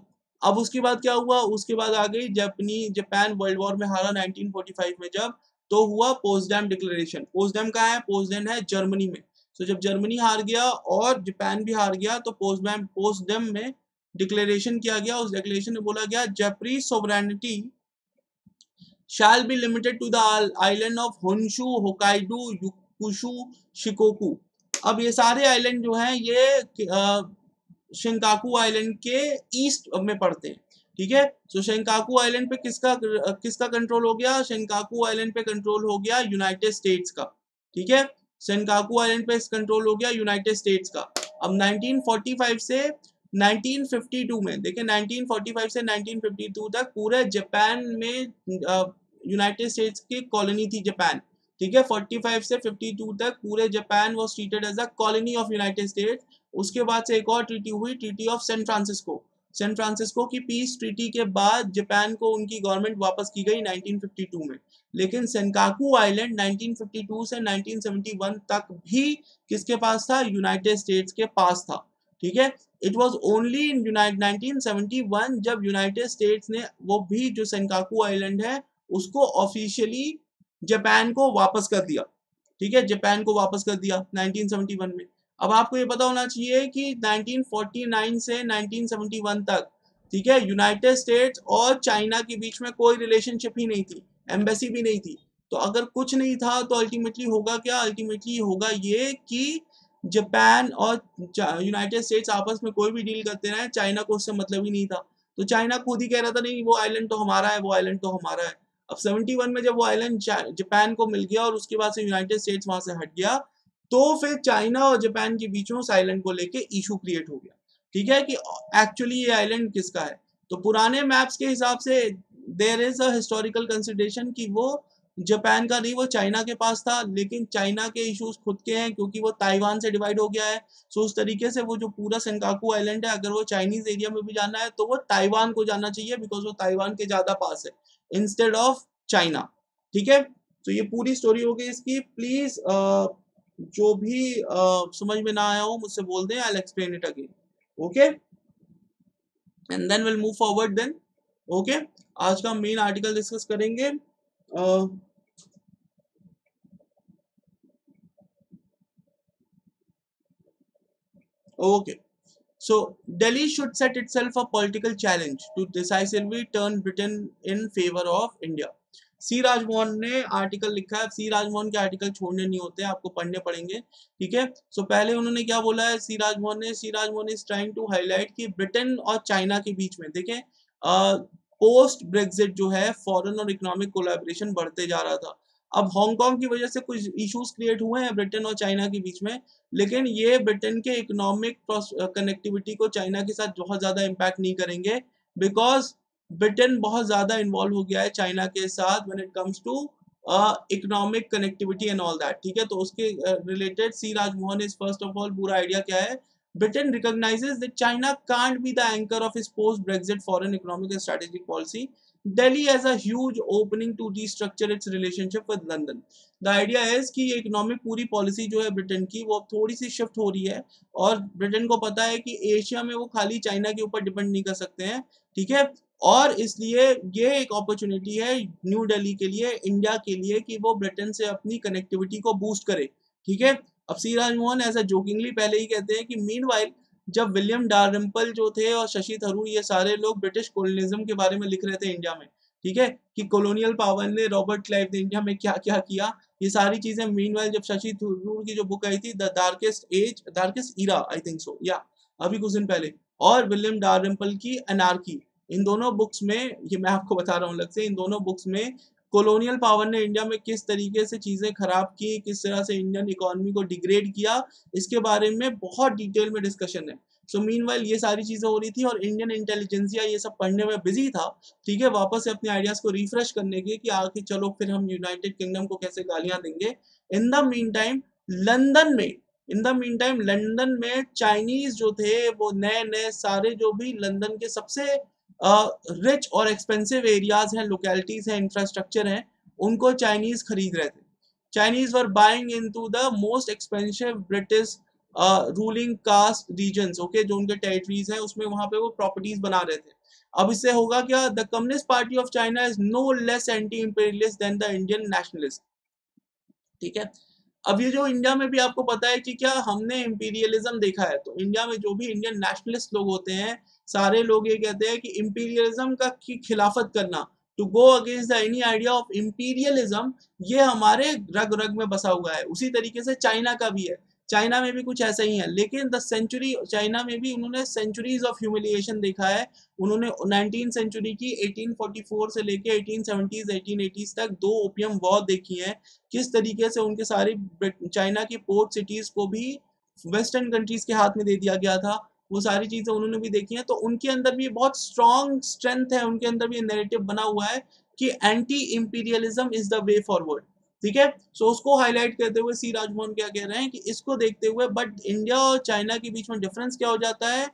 अब उसके बाद क्या हुआ, उसके बाद आ गई जापानी जापान वर्ल्ड वॉर में हारा नाइनटीन फोर्टी फाइव में जब, तो हुआ पोसडैम डिक्लेरेशन। पोसडैम कहाँ है, पोसडैम है जर्मनी में। सो so, जब जर्मनी हार गया और जापान भी हार गया तो पोसडैम पोसडैम में डिक्लेरेशन किया गया। उस डिक्लेरेशन में बोला गया Japanese sovereignty shall be limited to the island of Honshu, Hokkaido, Kyushu, Shikoku. अब ये सारे आइलैंड जो हैं ये सेंकाकू आइलैंड के ईस्ट में पड़ते हैं, ठीक है। सो सेंकाकू आइलैंड पे किसका किसका कंट्रोल हो गया, सेंकाकू आइलैंड पे कंट्रोल हो गया यूनाइटेड स्टेट्स का, ठीक है। सेंकाकू आइलैंड पे कंट्रोल हो गया यूनाइटेड स्टेट्स का। अब नाइनटीन फोर्टी फाइव से नाइनटीन फिफ्टी टू में, देखिए नाइनटीन फोर्टी फाइव से नाइनटीन फिफ्टी टू तक पूरे जापान में यूनाइटेड स्टेट्स की कॉलोनी थी जापान, ठीक है। फोर्टी फाइव से फिफ्टी टू तक पूरे Japan was treated as a colony of United States. उसके बाद से एक और ट्रीटी हुई, treaty of San Francisco. San Francisco की पीस ट्रीटी के बाद जापान को उनकी गवर्नमेंट वापस की गई नाइनटीन फिफ्टी टू में। लेकिन Senkaku island nineteen fifty two से नाइनटीन सेवेंटी वन तक भी किसके पास था, यूनाइटेड स्टेट्स के पास था, ठीक है। It was only in nineteen seventy one जब यूनाइटेड स्टेट्स ने वो भी जो सेंकाकू आइलैंड है उसको ऑफिशियली जापान को वापस कर दिया, ठीक है, जापान को वापस कर दिया नाइनटीन सेवेंटी वन में। अब आपको ये पता होना चाहिए कि नाइनटीन फोर्टी नाइन से नाइनटीन सेवेंटी वन तक, ठीक है, यूनाइटेड स्टेट्स और चाइना के बीच में कोई रिलेशनशिप ही नहीं थी, एम्बेसी भी नहीं थी। तो अगर कुछ नहीं था तो अल्टीमेटली होगा क्या, अल्टीमेटली होगा ये कि जापान और यूनाइटेड स्टेट्स आपस में कोई भी डील करते रहे, चाइना को उससे मतलब ही नहीं था। तो चाइना खुद ही कह रहा था नहीं वो आइलैंड तो हमारा है, वो आइलैंड तो हमारा है। अब सेवेंटी वन में जब वो आइलैंड जापान को मिल गया और उसके बाद से यूनाइटेड स्टेट्स वहां से हट गया, तो फिर चाइना और जापान के बीच में उस आइलैंड को लेके इशू क्रिएट हो गया, ठीक है, कि एक्चुअली ये आइलैंड किसका है। तो पुराने मैप्स के हिसाब से there is a historical consideration कि वो जापान का नहीं, वो चाइना के पास था। लेकिन चाइना के इश्यूज खुद के हैं क्योंकि वो ताइवान से डिवाइड हो गया है। सो उस तरीके से वो जो पूरा सेंकाकू आइलैंड है, अगर वो चाइनीज एरिया में भी जाना है तो वो ताइवान को जाना चाहिए बिकॉज वो ताइवान के ज्यादा पास है इंस्टेड ऑफ चाइना, ठीक है। तो ये पूरी स्टोरी हो गई इसकी। प्लीज जो भी uh, समझ में ना आया हो मुझसे बोल दें, I will explain it again okay, and then will move forward then okay. आज का मेन आर्टिकल डिस्कस करेंगे uh, Okay, so Delhi should set itself a political challenge to decisively turn Britain in favor of India. C Rajmohan ने आर्टिकल लिखा है, सी राजमोहन के आर्टिकल छोड़ने नहीं होते, आपको पढ़ने पड़ेंगे, ठीक है। सो पहले उन्होंने क्या बोला है सी राजमोहन ने, C Rajmohan is trying to highlight कि ब्रिटेन और चाइना के बीच में देखें पोस्ट ब्रेग्जिट जो है फॉरेन और इकोनॉमिक कोलैबोरेशन बढ़ते जा रहा था। अब हांगकांग की वजह से कुछ इश्यूज क्रिएट हुए हैं ब्रिटेन और चाइना के बीच में, लेकिन ये ब्रिटेन के इकोनॉमिक कनेक्टिविटी को चाइना के साथ बहुत ज़्यादा इम्पैक्ट नहीं करेंगे, बिकॉज ब्रिटेन बहुत ज़्यादा इन्वॉल्व हो गया है चाइना के साथ when it comes to economic connectivity and all that, ठीक है। तो उसके related C Rajmohan is first of all पूरा आइडिया क्या है, Britain recognizes that China can't be the anchor of its post-Brexit foreign economic and strategic policy. Delhi has a huge opening to restructure its relationship with London. The idea is कि economic पूरी policy जो है Britain की वो अब थोड़ी सी shift हो रही है, और Britain को पता है कि एशिया में वो खाली चाइना के ऊपर डिपेंड नहीं कर सकते हैं, ठीक है। और इसलिए ये एक अपॉर्चुनिटी है न्यू दिल्ली के लिए, इंडिया के लिए, कि वो ब्रिटेन से अपनी कनेक्टिविटी को बूस्ट करे, ठीक है। अब सी राजमोहन ऐसा जोकिंगली पहले ही कहते हैं कि मीनवाइल जब विलियम डालरिंपल जो थे और शशि थरूर ये सारे लोग ब्रिटिश कॉलोनिज्म के बारे में लिख रहे थे इंडिया में, ठीक है, कि कॉलोनियल पावर ने रॉबर्ट क्लाइव ने इंडिया में क्या क्या किया, ये सारी चीजें मीनवाइल जब शशि थरूर की जो बुक आई थी the darkest age darkest era I think so या अभी कुछ दिन पहले, और विलियम डालरिंपल की अनार्की, इन दोनों बुक्स में, ये मैं आपको बता रहा हूँ अलग से, इन दोनों बुक्स में कॉलोनियल पावर ने इंडिया में किस तरीके से चीज़ें खराब की, किस तरह से इंडियन इकोनॉमी को डिग्रेड किया, इसके बारे में बहुत डिटेल में डिस्कशन है। सो मीनवाइल ये सारी चीज़ें हो रही थी और इंडियन इंटेलिजेंसिया ये सब पढ़ने में बिजी था, ठीक है, वापस से अपने आइडियाज़ को रिफ्रेश करने के कि आखिर चलो फिर हम यूनाइटेड किंगडम को कैसे गालियाँ देंगे। In the mean time London में in the mean time London में चाइनीज़ जो थे वो नए नए सारे जो भी लंदन के सबसे रिच uh, और एक्सपेंसिव एरियाज हैं, लोकेलिटीज हैं, इंफ्रास्ट्रक्चर हैं, उनको चाइनीज खरीद रहे थे। Chinese were buying into the most expensive British ruling caste regions, okay, जो उनके टेरिटरीज हैं उसमें वहाँ पे वो प्रॉपर्टीज बना रहे थे। अब इससे होगा क्या, the communist party of China is no less anti imperialist than the Indian nationalist, ठीक है। अब ये जो इंडिया में भी आपको पता है कि क्या हमने इंपीरियलिज्म देखा है, तो इंडिया में जो भी इंडियन नेशनलिस्ट लोग होते हैं सारे लोग ये कहते हैं कि इंपीरियलिज्म का की खिलाफत करना, to go against the any idea of imperialism, ये हमारे रग रग में बसा हुआ है। उसी तरीके से चाइना का भी है, चाइना में भी कुछ ऐसा ही है, लेकिन द सेंचुरी चाइना में भी उन्होंने सेंचुरीज ऑफ ह्यूमिलिएशन देखा है। उन्होंने नाइनटीन सेंचुरी की अठारह सौ चौवालीस से लेके एटीन सेवेंटीज़ एटीन एटीज़ तक दो ओपियम वॉर देखी है, किस तरीके से उनके सारे चाइना की पोर्ट सिटीज़ को भी वेस्टर्न कंट्रीज़ के हाथ में दे दिया गया था, वो सारी चीज़ें उन्होंने भी देखी हैं। तो उनके अंदर भी बहुत स्ट्रॉन्ग स्ट्रेंथ है, उनके अंदर भी नैरेटिव बना हुआ है कि anti imperialism is the way forward, ठीक है। सो उसको हाईलाइट करते हुए सी राजमोहन क्या कह रहे हैं कि इसको देखते हुए बट इंडिया और चाइना के बीच में डिफरेंस क्या हो जाता है,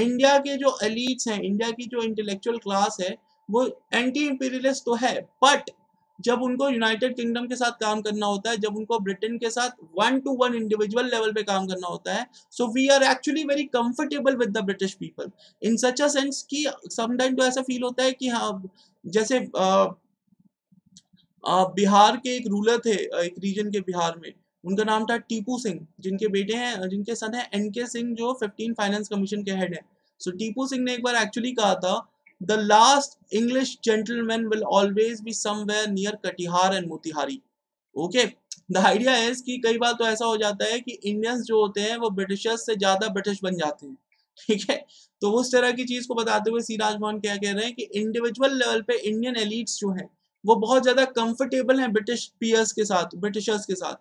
इंडिया के जो एलीट्स हैं, इंडिया की जो इंटेलेक्चुअल क्लास है वो एंटी इंपीरियलिस्ट तो है, बट जब उनको यूनाइटेड किंगडम के साथ काम करना होता है, जब उनको ब्रिटेन के साथ one to one individual level पे काम करना होता है, so we are actually very comfortable with the British people in such a sense कि समटाइम तो ऐसा फील होता है कि हाँ, जैसे आ, आ, बिहार के एक रूलर थे, एक रीजन के बिहार में, उनका नाम था टीपू सिंह, जिनके बेटे हैं, जिनके सन है एन के सिंह जो फिफ्टीन फाइनेंस कमीशन के हेड हैं। सो टीपू सिंह ने एक बार एक्चुअली कहा था The last English gentleman will always be somewhere near Katihar and Motihari. Okay, the idea is कि कई बार तो ऐसा हो जाता है कि Indians जो होते हैं वो Britishers से ज़्यादा British बन जाते हैं, ठीक है। तो उस तरह की चीज़ को बताते हुए सी राजमोहन क्या कह रहे हैं कि individual level पे Indian elites जो हैं वो बहुत ज़्यादा comfortable हैं British peers के साथ, Britishers के साथ,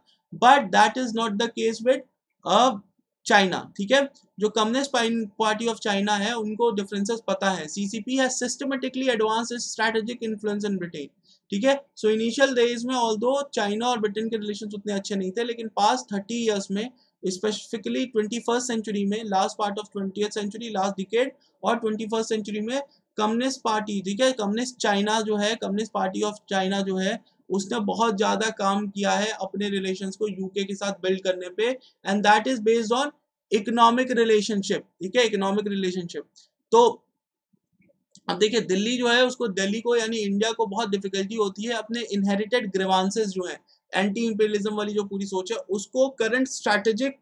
but that is not the case with uh, China, ठीक है। जो कम्युनिस्ट पार्टी ऑफ चाइना है उनको डिफरेंसेस पता है। CCP has systematically advanced its strategic influence in Britain, ठीक है। सो इनिशियल डेज में ऑल्दो चाइना और ब्रिटेन के रिलेशंस उतने अच्छे नहीं थे, लेकिन पास्ट थर्टी इयर्स में, स्पेसिफिकली ट्वेंटी फर्स्ट सेंचुरी में, last part of twenty century, last decade और ट्वेंटी फर्स्ट सेंचुरी में कम्युनिस्ट पार्टी, ठीक है, कम्युनिस्ट चाइना जो है, कम्युनिस्ट पार्टी ऑफ चाइना जो है उसने बहुत ज़्यादा काम किया है अपने रिलेशंस को यूके के साथ बिल्ड करने पे, and that is based on economic relationship, ठीक है, इकोनॉमिक रिलेशनशिप। तो अब देखिए दिल्ली जो है उसको, दिल्ली को यानी इंडिया को बहुत डिफिकल्टी होती है अपने इनहेरिटेड ग्रीवांसेस जो है, एंटी इंपीरियलिज्म वाली जो पूरी सोच है उसको करंट स्ट्रैटेजिक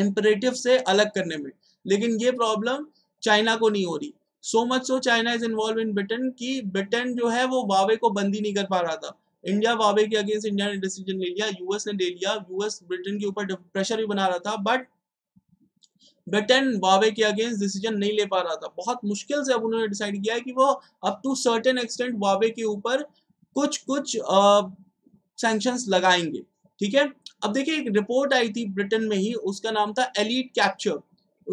इम्परेटिव से अलग करने में, लेकिन ये प्रॉब्लम चाइना को नहीं हो रही। So much so China is involve in Britain कि ब्रिटेन जो है वो Huawei को बंदी नहीं कर पा रहा था। इंडिया Huawei के अगेंस्ट इंडिया ने डिसीजन ले लिया, यूएस ने ले लिया, यूएस ब्रिटेन के ऊपर प्रेशर भी बना रहा था बट ब्रिटेन Huawei के अगेंस्ट डिसीजन नहीं ले पा रहा था। बहुत मुश्किल से अब उन्होंने डिसाइड किया है कि वो up to certain extent Huawei के ऊपर कुछ कुछ सैंक्शंस लगाएंगे। ठीक है, अब देखिए एक रिपोर्ट आई थी ब्रिटेन में ही, उसका नाम था एलीट कैप्चर।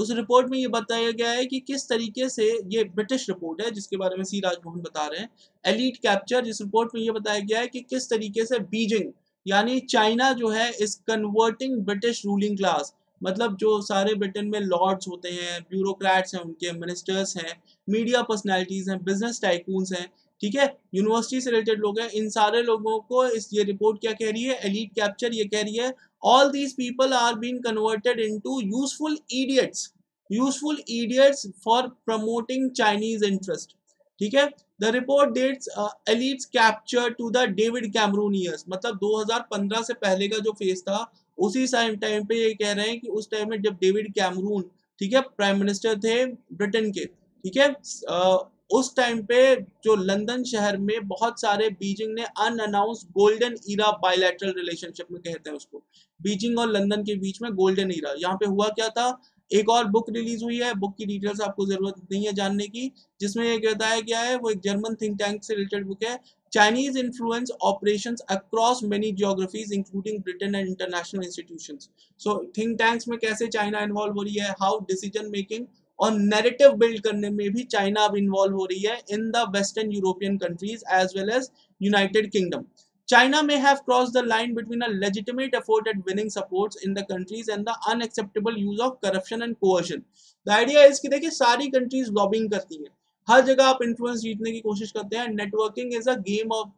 उस रिपोर्ट में ये बताया गया है कि किस तरीके से, ये ब्रिटिश रिपोर्ट है जिसके बारे में सी राजमोहन बता रहे हैं, एलीट कैप्चर, जिस रिपोर्ट में ये बताया गया है कि किस तरीके से बीजिंग यानी चाइना जो है is converting British ruling class, मतलब जो सारे ब्रिटेन में लॉर्ड्स होते हैं, ब्यूरोक्रेट्स हैं, उनके मिनिस्टर्स हैं, मीडिया पर्सनैलिटीज़ हैं, बिजनेस टाइकून्स हैं, ठीक है, यूनिवर्सिटी से रिलेटेड लोग हैं, इन सारे लोगों को इस ये रिपोर्ट क्या कह रही है, एलीट कैप्चर ये कह रही है all these people are being converted into useful idiots, useful idiots for promoting Chinese interest. ठीक है, the report dates elites capture to the David Cameron years, मतलब दो हज़ार पंद्रह से पहले का जो फेज था उसी टाइम पे ये कह रहे हैं कि उस टाइम में जब डेविड कैमरून, ठीक है, प्राइम मिनिस्टर थे ब्रिटेन के, ठीक है, uh, उस टाइम पे जो लंदन शहर में बहुत सारे बीजिंग ने unannounce golden era bilateral relationship में कहते हैं उसको, बीजिंग और लंदन के बीच में गोल्डन ईरा। यहाँ पे हुआ क्या था, एक और बुक रिलीज हुई है, बुक की डिटेल्स आपको जरूरत नहीं है जानने की, जिसमें ये बताया गया है, वो एक जर्मन थिंक टैंक से रिलेटेड बुक है, Chinese influence operations across many geographies including Britain and international institutions. So think tanks में कैसे चाइना इन्वॉल्व हो रही है, हाउ डिसीजन मेकिंग और नैरेटिव बिल्ड करने में भी चाइना अब इन्वॉल्व हो रही है in the western European countries as well as United Kingdom. China may have crossed the line between a legitimate effort at winning supports in the countries and the unacceptable use of corruption and coercion. The idea is कि देखिए सारी कंट्रीज लॉबिंग करती हैं, हर जगह आप इन्फ्लुएंस जीतने की कोशिश करते हैं, networking is a game of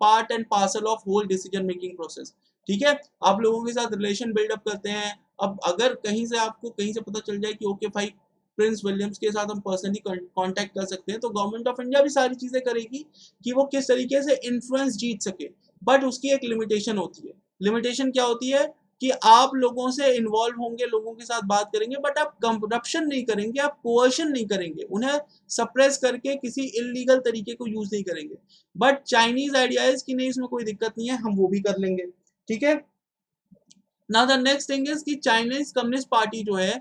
part and parcel of whole decision making process. ठीक है, आप लोगों के साथ रिलेशन बिल्डअप करते हैं। अब अगर कहीं से आपको कहीं से पता चल जाए कि ओके भाई प्रिंस विलियम्स के साथ हम पर्सनली कॉन्टैक्ट कर सकते हैं, तो गवर्नमेंट ऑफ इंडिया भी सारी चीज़ें करेगी कि वो किस तरीके से इन्फ्लुएंस जीत सके, बट उसकी एक लिमिटेशन होती है। लिमिटेशन क्या होती है कि आप लोगों से इन्वॉल्व होंगे, लोगों के साथ बात करेंगे, बट आप करप्शन नहीं करेंगे, आप कोअर्शन नहीं करेंगे, उन्हें सप्रेस करके किसी इल्लीगल तरीके को यूज नहीं करेंगे। बट चाइनीज आइडियाज की नहीं, इसमें कोई दिक्कत नहीं है, हम वो भी कर लेंगे। ठीक है, now the next thing is कि चाइनीज कम्युनिस्ट पार्टी जो है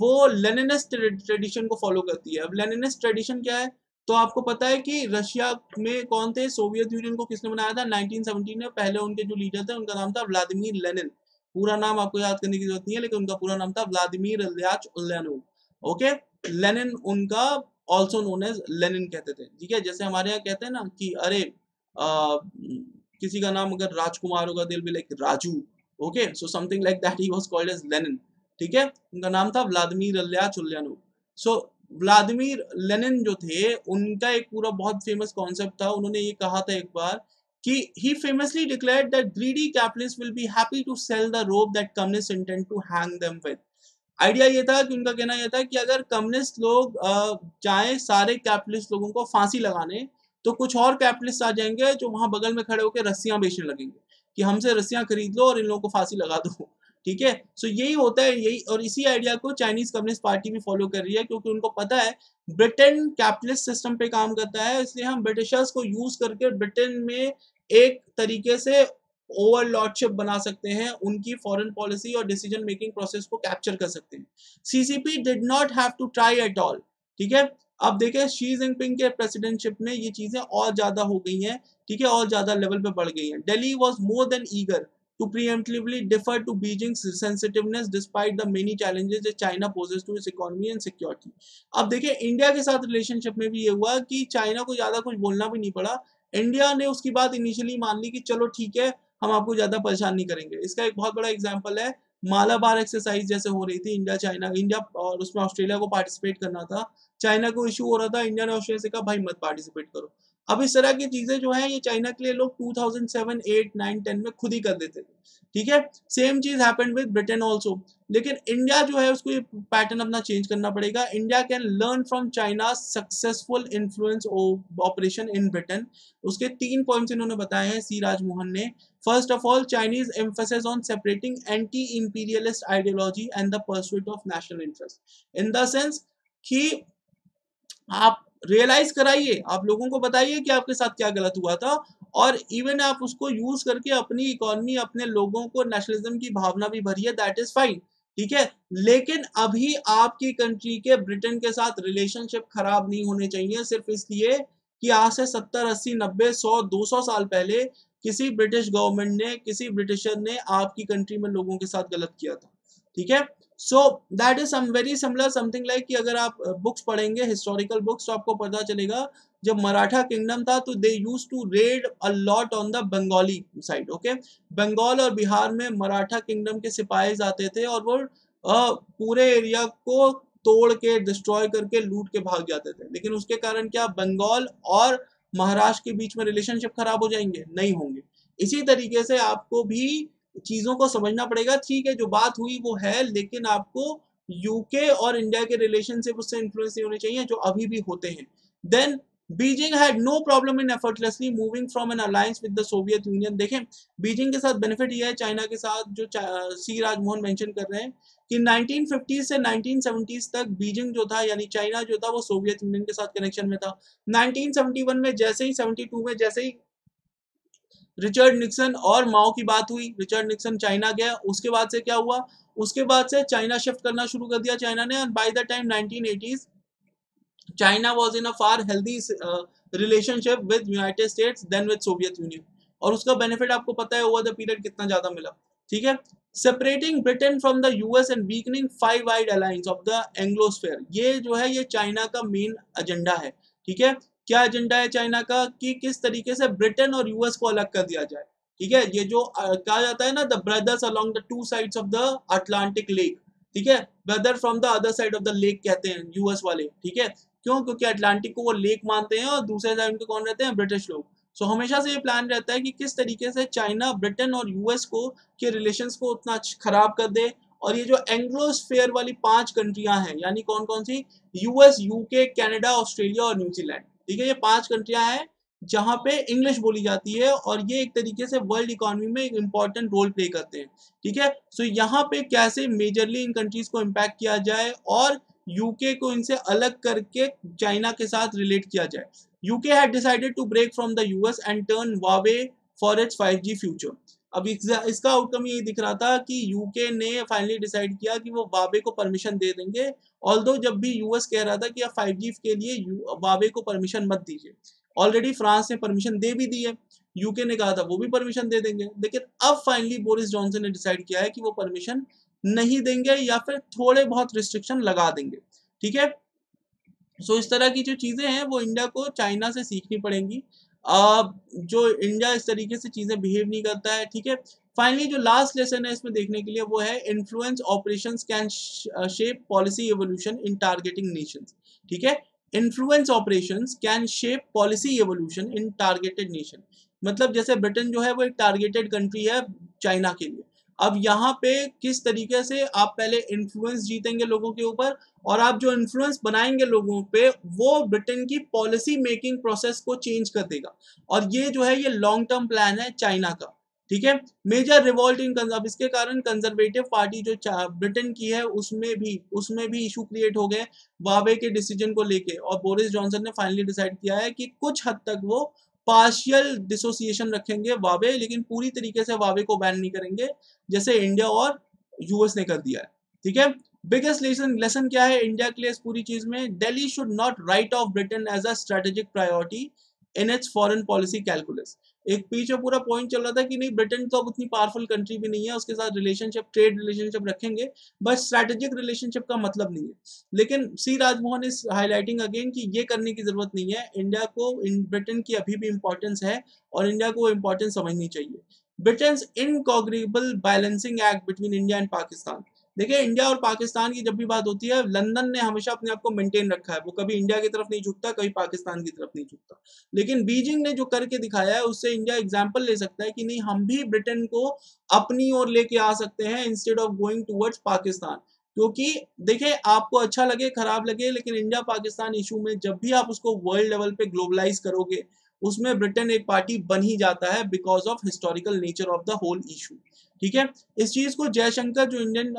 वो लेनिनिस्ट ट्रेडिशन को फॉलो करती है। अब लेनिनिस्ट ट्रेडिशन क्या है, तो आपको पता है कि रशिया में कौन थे, सोवियत यूनियन को किसने बनाया था नाइनटीन सेवेंटीन में, पहले उनके जो लीडर थे उनका नाम था व्लादिमीर लेनिन, पूरा नाम आपको याद करने की जरूरत नहीं है, लेकिन उनका पूरा नाम था Vladimir Ilyich Lenin. Okay, Lenin उनका ऑल्सो नोन एज लेनिन कहते थे। ठीक है, जैसे हमारे यहाँ कहते हैं ना कि अरे आ, किसी का नाम अगर राजकुमार होगा दिल भी like Raju, okay, so something like that he was called as Lenin. ठीक है, उनका नाम था Vladimir Ilyich Lenin. So Vladimir Lenin जो थे उनका एक पूरा बहुत फेमस कॉन्सेप्ट था, उन्होंने ये कहा था एक बार कि he famously declared that greedy capitalist will be happy to sell the rope that communist intend to hang them with. Idea ये था कि उनका कहना यह था कि अगर कम्युनिस्ट लोग जाएं सारे कैपिटलिस्ट लोगों को फांसी लगाने, तो कुछ और कैपिटलिस्ट आ जाएंगे जो वहां बगल में खड़े होकर रस्सियां बेचने लगेंगे कि हमसे रस्सियां खरीद लो और इन लोगों को फांसी लगा दो। ठीक है, सो यही होता है, यही और इसी आइडिया को चाइनीज कम्युनिस्ट पार्टी भी फॉलो कर रही है, क्योंकि उनको पता है ब्रिटेन कैपिटलिस्ट सिस्टम पे काम करता है, इसलिए हम ब्रिटिशर्स को यूज करके ब्रिटेन में एक तरीके से ओवरलॉर्डशिप बना सकते हैं, उनकी फॉरेन पॉलिसी और डिसीजन मेकिंग प्रोसेस को कैप्चर कर सकते हैं। CCP did not have to try at all. ठीक है, अब देखें शी जिनपिंग के प्रेसिडेंटशिप में ये चीजें और ज्यादा हो गई हैं, ठीक है, और ज्यादा लेवल पे बढ़ गई हैं। Delhi was more than eager to preemptively defer to Beijing's sensitiveness despite the many challenges that China poses to its economy and security. अब देखिए इंडिया के साथ रिलेशनशिप में भी ये हुआ कि चाइना को ज़्यादा कुछ बोलना भी नहीं पड़ा, इंडिया ने उसकी बात इनिशियली मान ली कि चलो ठीक है हम आपको ज़्यादा परेशान नहीं करेंगे। इसका एक बहुत बड़ा एग्जाम्पल है मालाबार एक्सरसाइज जैसे हो रही थी इंडिया चाइना, इंडिया और उसमें ऑस्ट्रेलिया को पार्टिसिपेट करना था, चाइना को इशू हो रहा था, इंडिया ने ऑस्ट्रेलिया से कहा भाई मत पार्टिसिपेट करो। अब इस तरह की चीजें जो है ये चाइना के लिए लोग two thousand seven, eight, nine, ten में खुद ही कर देते थे। ठीक है, सेम चीज हैपेंड विद ब्रिटेन आल्सो, लेकिन इंडिया जो है उसको ये पैटर्न अपना चेंज करना पड़ेगा। India can learn from China successful influence operation in Britain. उसके तीन पॉइंट्स इन्होंने बताए हैं सी राजमोहन ने। First of all, Chinese emphasis on separating anti imperialist ideology and the pursuit of national interest, in the sense कि आप रियलाइज कराइए, आप लोगों को बताइए कि आपके साथ क्या गलत हुआ था, और इवन आप उसको यूज करके अपनी इकोनॉमी, अपने लोगों को नेशनलिज्म की भावना भी भरिए, दैट इज फाइन, ठीक है। लेकिन अभी आपकी कंट्री के ब्रिटेन के साथ रिलेशनशिप खराब नहीं होने चाहिए सिर्फ इसलिए कि आज से सत्तर अस्सी नब्बे सौ दो सौ साल पहले किसी ब्रिटिश गवर्नमेंट ने, किसी ब्रिटिशर ने आपकी कंट्री में लोगों के साथ गलत किया था, ठीक है। So that is some very similar something like कि अगर आप बुक्स पढ़ेंगे हिस्टोरिकल बुक्स तो आपको पता चलेगा जब मराठा किंगडम था तो they use to raid a lot on the Bengali side, okay. Bengal और बिहार में मराठा किंगडम के सिपाही आते थे और वो uh, पूरे एरिया को तोड़ के, डिस्ट्रॉय करके, लूट के भाग जाते थे। लेकिन उसके कारण क्या बंगाल और महाराष्ट्र के बीच में रिलेशनशिप खराब हो जाएंगे? नहीं होंगे। इसी तरीके से आपको भी चीजों को समझना पड़ेगा, ठीक है जो बात हुई वो है, लेकिन आपको यूके और इंडिया के रिलेशनशिप उससे इन्फ्लुएंस नहीं होने चाहिए जो अभी भी होते हैं। Then Beijing had no problem in effortlessly moving from an alliance with the Soviet Union. देखें बीजिंग के साथ बेनिफिट ये है चाइना के साथ, जो सी राजमोहन मेंशन कर रहे हैं कि नाइनटीन फिफ्टीज़ से नाइनटीन सेवेंटीज़ तक बीजिंग जो था यानी चाइना जो था वो सोवियत यूनियन के साथ कनेक्शन में था। नाइनटीन सेवेंटी वन में जैसे ही सेवेंटी टू में जैसे ही रिचर्ड निक्सन और माओ की बात हुई, रिचर्ड निक्सन चाइना गया, उसके बाद से क्या हुआ, उसके बाद से चाइना शिफ्ट करना शुरू कर दिया चाइना ने। And by the time nineteen eighties China was in a far healthy relationship with United States then with Soviet Union, और उसका बेनिफिट आपको पता है ओवर द पीरियड कितना ज्यादा मिला, ठीक है। Separating Britain from the US and weakening five wide alliance of the Anglosphere, ये जो है ये चाइना का मेन एजेंडा है, ठीक है। क्या एजेंडा है चाइना का कि किस तरीके से ब्रिटेन और यूएस को अलग कर दिया जाए, ठीक है। ये जो कहा जाता है ना the brothers along the two sides of the Atlantic lake, ठीक है, brother from the other side of the lake कहते हैं यूएस वाले, ठीक है। क्यों? क्योंकि अटलांटिक को वो लेक मानते हैं और दूसरे साइड के कौन रहते हैं, ब्रिटिश लोग। सो so, हमेशा से ये प्लान रहता है कि किस तरीके से चाइना ब्रिटेन और यूएस को के रिलेशंस को उतना खराब कर दे, और ये जो एंग्लोस्फेयर वाली पांच कंट्रियां हैं यानी कौन कौन सी, यूएस, यूके, कनाडा, ऑस्ट्रेलिया और न्यूजीलैंड, ठीक है, ये पांच कंट्रियां हैं जहां पे इंग्लिश बोली जाती है और ये एक तरीके से वर्ल्ड इकोनॉमी में एक इम्पॉर्टेंट रोल प्ले करते हैं, ठीक है। सो so, यहाँ पे कैसे मेजरली इन कंट्रीज को इम्पैक्ट किया जाए और यूके को इनसे अलग करके चाइना के साथ रिलेट किया जाए। UK had decided to break from the US and turn Huawei for its five G future. अब इसका आउटकम ये दिख रहा था कि यूके ने फाइनली डिसाइड किया कि वो Huawei को परमिशन दे देंगे, ऑल्दो जब भी यूएस कह रहा था कि आप फाइव जी के लिए Huawei को परमिशन मत दीजिए। ऑलरेडी फ्रांस ने परमिशन दे भी दी है, यूके ने कहा था वो भी परमिशन दे देंगे, लेकिन अब फाइनली बोरिस जॉनसन ने डिसाइड किया है कि वो परमिशन नहीं देंगे या फिर थोड़े बहुत रिस्ट्रिक्शन लगा देंगे, ठीक है। सो इस तरह की जो चीज़ें हैं वो इंडिया को चाइना से सीखनी पड़ेंगी, जो इंडिया इस तरीके से चीज़ें बिहेव नहीं करता है, ठीक है। फाइनली जो लास्ट लेसन है इसमें देखने के लिए वो है influence operations can shape policy evolution in targeting nations, ठीक है। Influence operations can shape policy evolution in targeted nation, मतलब जैसे ब्रिटेन जो है वो एक टारगेटेड कंट्री है चाइना के लिए। अब यहाँ पे किस तरीके से आप पहले इन्फ्लुएंस जीतेंगे लोगों के ऊपर, और आप जो इन्फ्लुएंस बनाएंगे लोगों पे वो ब्रिटेन की पॉलिसी मेकिंग प्रोसेस को चेंज कर देगा, और ये जो है ये लॉन्ग टर्म प्लान है चाइना का, ठीक है। मेजर रिवॉल्ट इन कंजर्व, इसके कारण कंजर्वेटिव पार्टी जो ब्रिटेन की है उसमें भी उसमें भी इशू क्रिएट हो गए Huawei के डिसीजन को लेके, और बोरिस जॉनसन ने फाइनली डिसाइड किया है कि कुछ हद तक वो पार्शियल डिसोसिएशन रखेंगे Huawei, लेकिन पूरी तरीके से Huawei को बैन नहीं करेंगे जैसे इंडिया और यूएस ने कर दिया है, ठीक है। बिगेस्ट लेसन लेसन क्या है इंडिया के लिए इस पूरी चीज में, Delhi should not write off Britain as a strategic priority in its foreign policy calculus. एक पीछे पूरा पॉइंट चल रहा था कि नहीं ब्रिटेन तो अब उतनी पावरफुल कंट्री भी नहीं है, उसके साथ रिलेशनशिप, ट्रेड रिलेशनशिप रखेंगे बट स्ट्रैटेजिक रिलेशनशिप का मतलब नहीं है। लेकिन C Rajmohan is highlighting again कि ये करने की जरूरत नहीं है, इंडिया को ब्रिटेन की अभी भी इंपॉर्टेंस है और इंडिया को वो इंपॉर्टेंस समझनी चाहिए। Britain's इनकॉग्निबल balancing act between India and Pakistan, देखिए इंडिया और पाकिस्तान की जब भी बात होती है लंदन ने हमेशा अपने आप को मेंटेन रखा है, वो कभी इंडिया की तरफ नहीं झुकता, कभी पाकिस्तान की तरफ नहीं झुकता, लेकिन बीजिंग ने जो करके दिखाया है उससे इंडिया एग्जांपल ले सकता है कि नहीं हम भी ब्रिटेन को अपनी ओर लेके आ सकते हैं instead of going towards Pakistan. क्योंकि देखिये आपको अच्छा लगे खराब लगे लेकिन इंडिया पाकिस्तान इशू में जब भी आप उसको वर्ल्ड लेवल पे ग्लोबलाइज करोगे उसमें ब्रिटेन एक पार्टी बन ही जाता है because of historical nature of the whole issue, ठीक है। इस चीज को जयशंकर जो इंडियन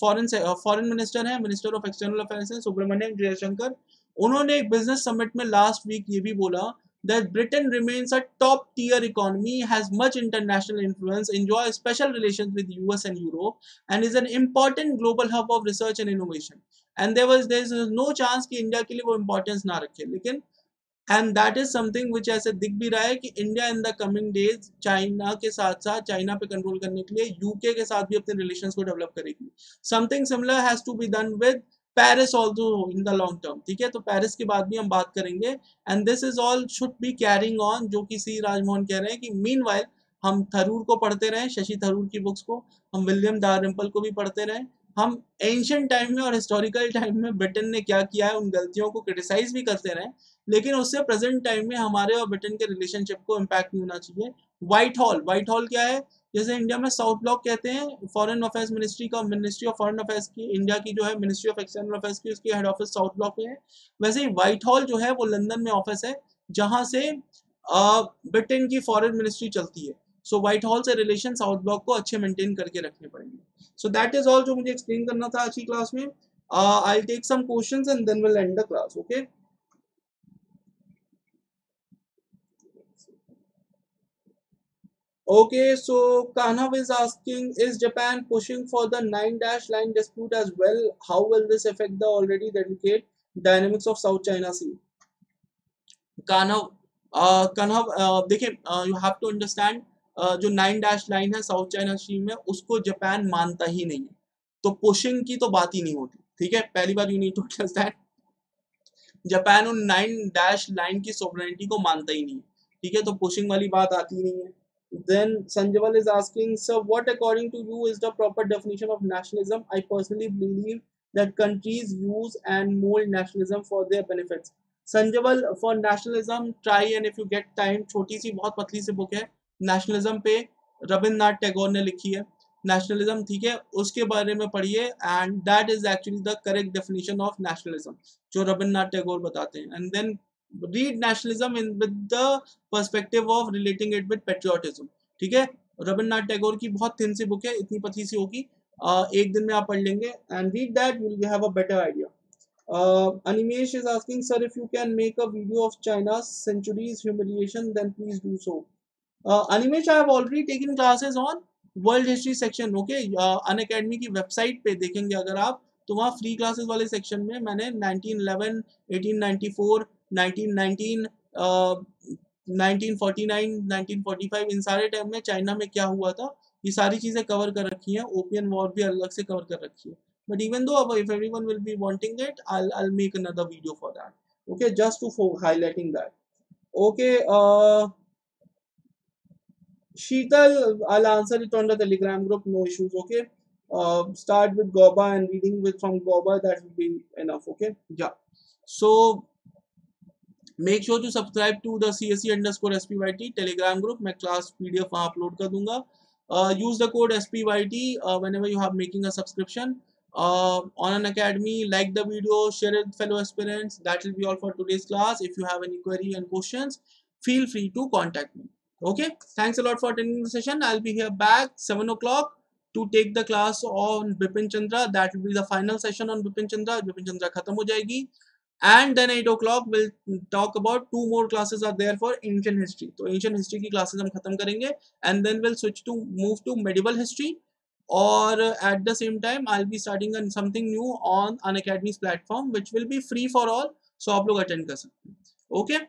फॉरेन फॉरेन मिनिस्टर हैं, मिनिस्टर ऑफ एक्सटर्नल अफेयर्स हैं सुब्रमण्यम जयशंकर, उन्होंने एक बिजनेस समिट में लास्ट वीक ये भी बोला that Britain remains a top tier economy, has much international influence, enjoys special relations with U S and Europe, and is an important global hub of research and innovation. And there was there is no chance कि India के लिए वो importance ना रखे. लेकिन and that is something which ऐसे दिख भी रहा है कि India in the coming days China के साथ साथ China पे control करने के लिए U K के साथ भी अपने relations को develop करेगी. Something similar has to be done with Paris also in the long term. ठीक है, तो पेरिस के बाद भी हम बात करेंगे. And this is all should be carrying on, जो कि सी राजमोहन कह रहे हैं कि मीन वाइल हम थरूर को पढ़ते रहें, शशि थरूर की बुक्स को, हम विलियम डारिम्पल को भी पढ़ते रहें, हम एंशियंट टाइम में और हिस्टोरिकल टाइम में ब्रिटेन ने क्या किया है उन गलतियों को क्रिटिसाइज भी करते रहें, लेकिन उससे प्रेजेंट टाइम में हमारे और ब्रिटेन के रिलेशनशिप को इम्पैक्ट नहीं होना चाहिए. व्हाइट हॉल व्हाइट हॉल क्या है, जैसे इंडिया में साउथ ब्लॉक कहते हैं, फॉरेन अफेयर्स मिनिस्ट्री का मिनिस्ट्री ऑफ फॉरेन अफेयर्स की इंडिया की जो है मिनिस्ट्री ऑफ एक्सटर्नल अफेयर्स की उसकी हेड ऑफिस साउथ ब्लॉक में है, वैसे ही व्हाइट हॉल जो है वो लंदन में ऑफिस है जहां से ब्रिटेन की फॉरेन मिनिस्ट्री चलती है. सो व्हाइट हॉल से रिलेशन साउथ ब्लॉक को अच्छे मेंटेन करके रखने पड़ेंगे. सो दैट इज ऑल जो मुझे एक्सप्लेन करना था आज की क्लास में. I will take some questions and then we will end the class. Okay, Okay, so Kanav is asking, is Japan pushing for the nine dash line dispute as well? How will this affect the already delicate dynamics of South China Sea? Kanav, uh, Kanav, uh, देखिए, uh, you have to understand, uh, जो nine dash line है South China Sea में उसको जापान मानता ही नहीं है, तो पुशिंग की तो बात ही नहीं होती. ठीक है, पहली बार you need to understand, Japan उन nine dash line की sovereignty को मानता ही नहीं है. ठीक है, तो पुशिंग वाली बात आती नहीं है. Then Sanjawal is asking, sir, what according to you is the proper definition of nationalism? I personally believe that countries use and mold nationalism for their benefits. Sanjawal, for nationalism, try and if you get time, छोटी सी बहुत पतली सी बुक है nationalism पे, रविंद्रनाथ टैगोर ने लिखी है nationalism. ठीक है, उसके बारे में पढ़िए and that is actually the correct definition of nationalism जो रविंद्रनाथ टैगोर बताते हैं. And then read nationalism in with the perspective of relating it with patriotism. ठीक है, रविन्द्रनाथ टैगोर की बहुत थिन सी बुक है, इतनी पतली सी होगी, एक दिन में आप पढ़ लेंगे. And read that, you will have a better idea. Animesh is asking, sir if you can make a video of China centuries humiliation then please do so. Animesh, I have already taken classes on world history section. Okay, Unacademy की वेबसाइट पे देखेंगे अगर आप, तो वहाँ फ्री क्लासेस वाले सेक्शन में मैंने nineteen eleven, eighteen ninety four, nineteen nineteen, nineteen forty nine, nineteen forty five, इन सारे टाइम में चाइना में क्या हुआ था ये सारी चीज़ें कवर कर रखी हैं. ओपियन वॉर भी अलग से कवर कर रखी है. बट इवन दो अब if everyone will be wanting it, I I make another video for that. Okay, just to for highlighting that. Okay Sheetal, I answer it on the Telegram group, no issues. Okay, start with Goba and reading with from Goba, that will be enough. Okay या, so Make sure to subscribe to the C S E underscore S P Y T Telegram group. मैं class P D F वहाँ upload कर दूँगा. Uh, use the code S P Y T uh, whenever you have making a subscription uh, on an academy. Like the video, share it with fellow aspirants. That will be all for today's class. If you have any query and questions, feel free to contact me. Okay. Thanks a lot for attending the session. I'll be here back seven o'clock to take the class on Bipin Chandra. That will be the final session on Bipin Chandra. Bipin Chandra खत्म हो जाएगी. And then eight o'clock we'll talk about two more classes are there for ancient history. तो ancient history की classes हम खत्म करेंगे and then we'll switch to move to medieval history. और at the same time I'll be starting something new on Unacademy's platform which will be free for all. So आप लोग attend कर सकते हैं. Okay.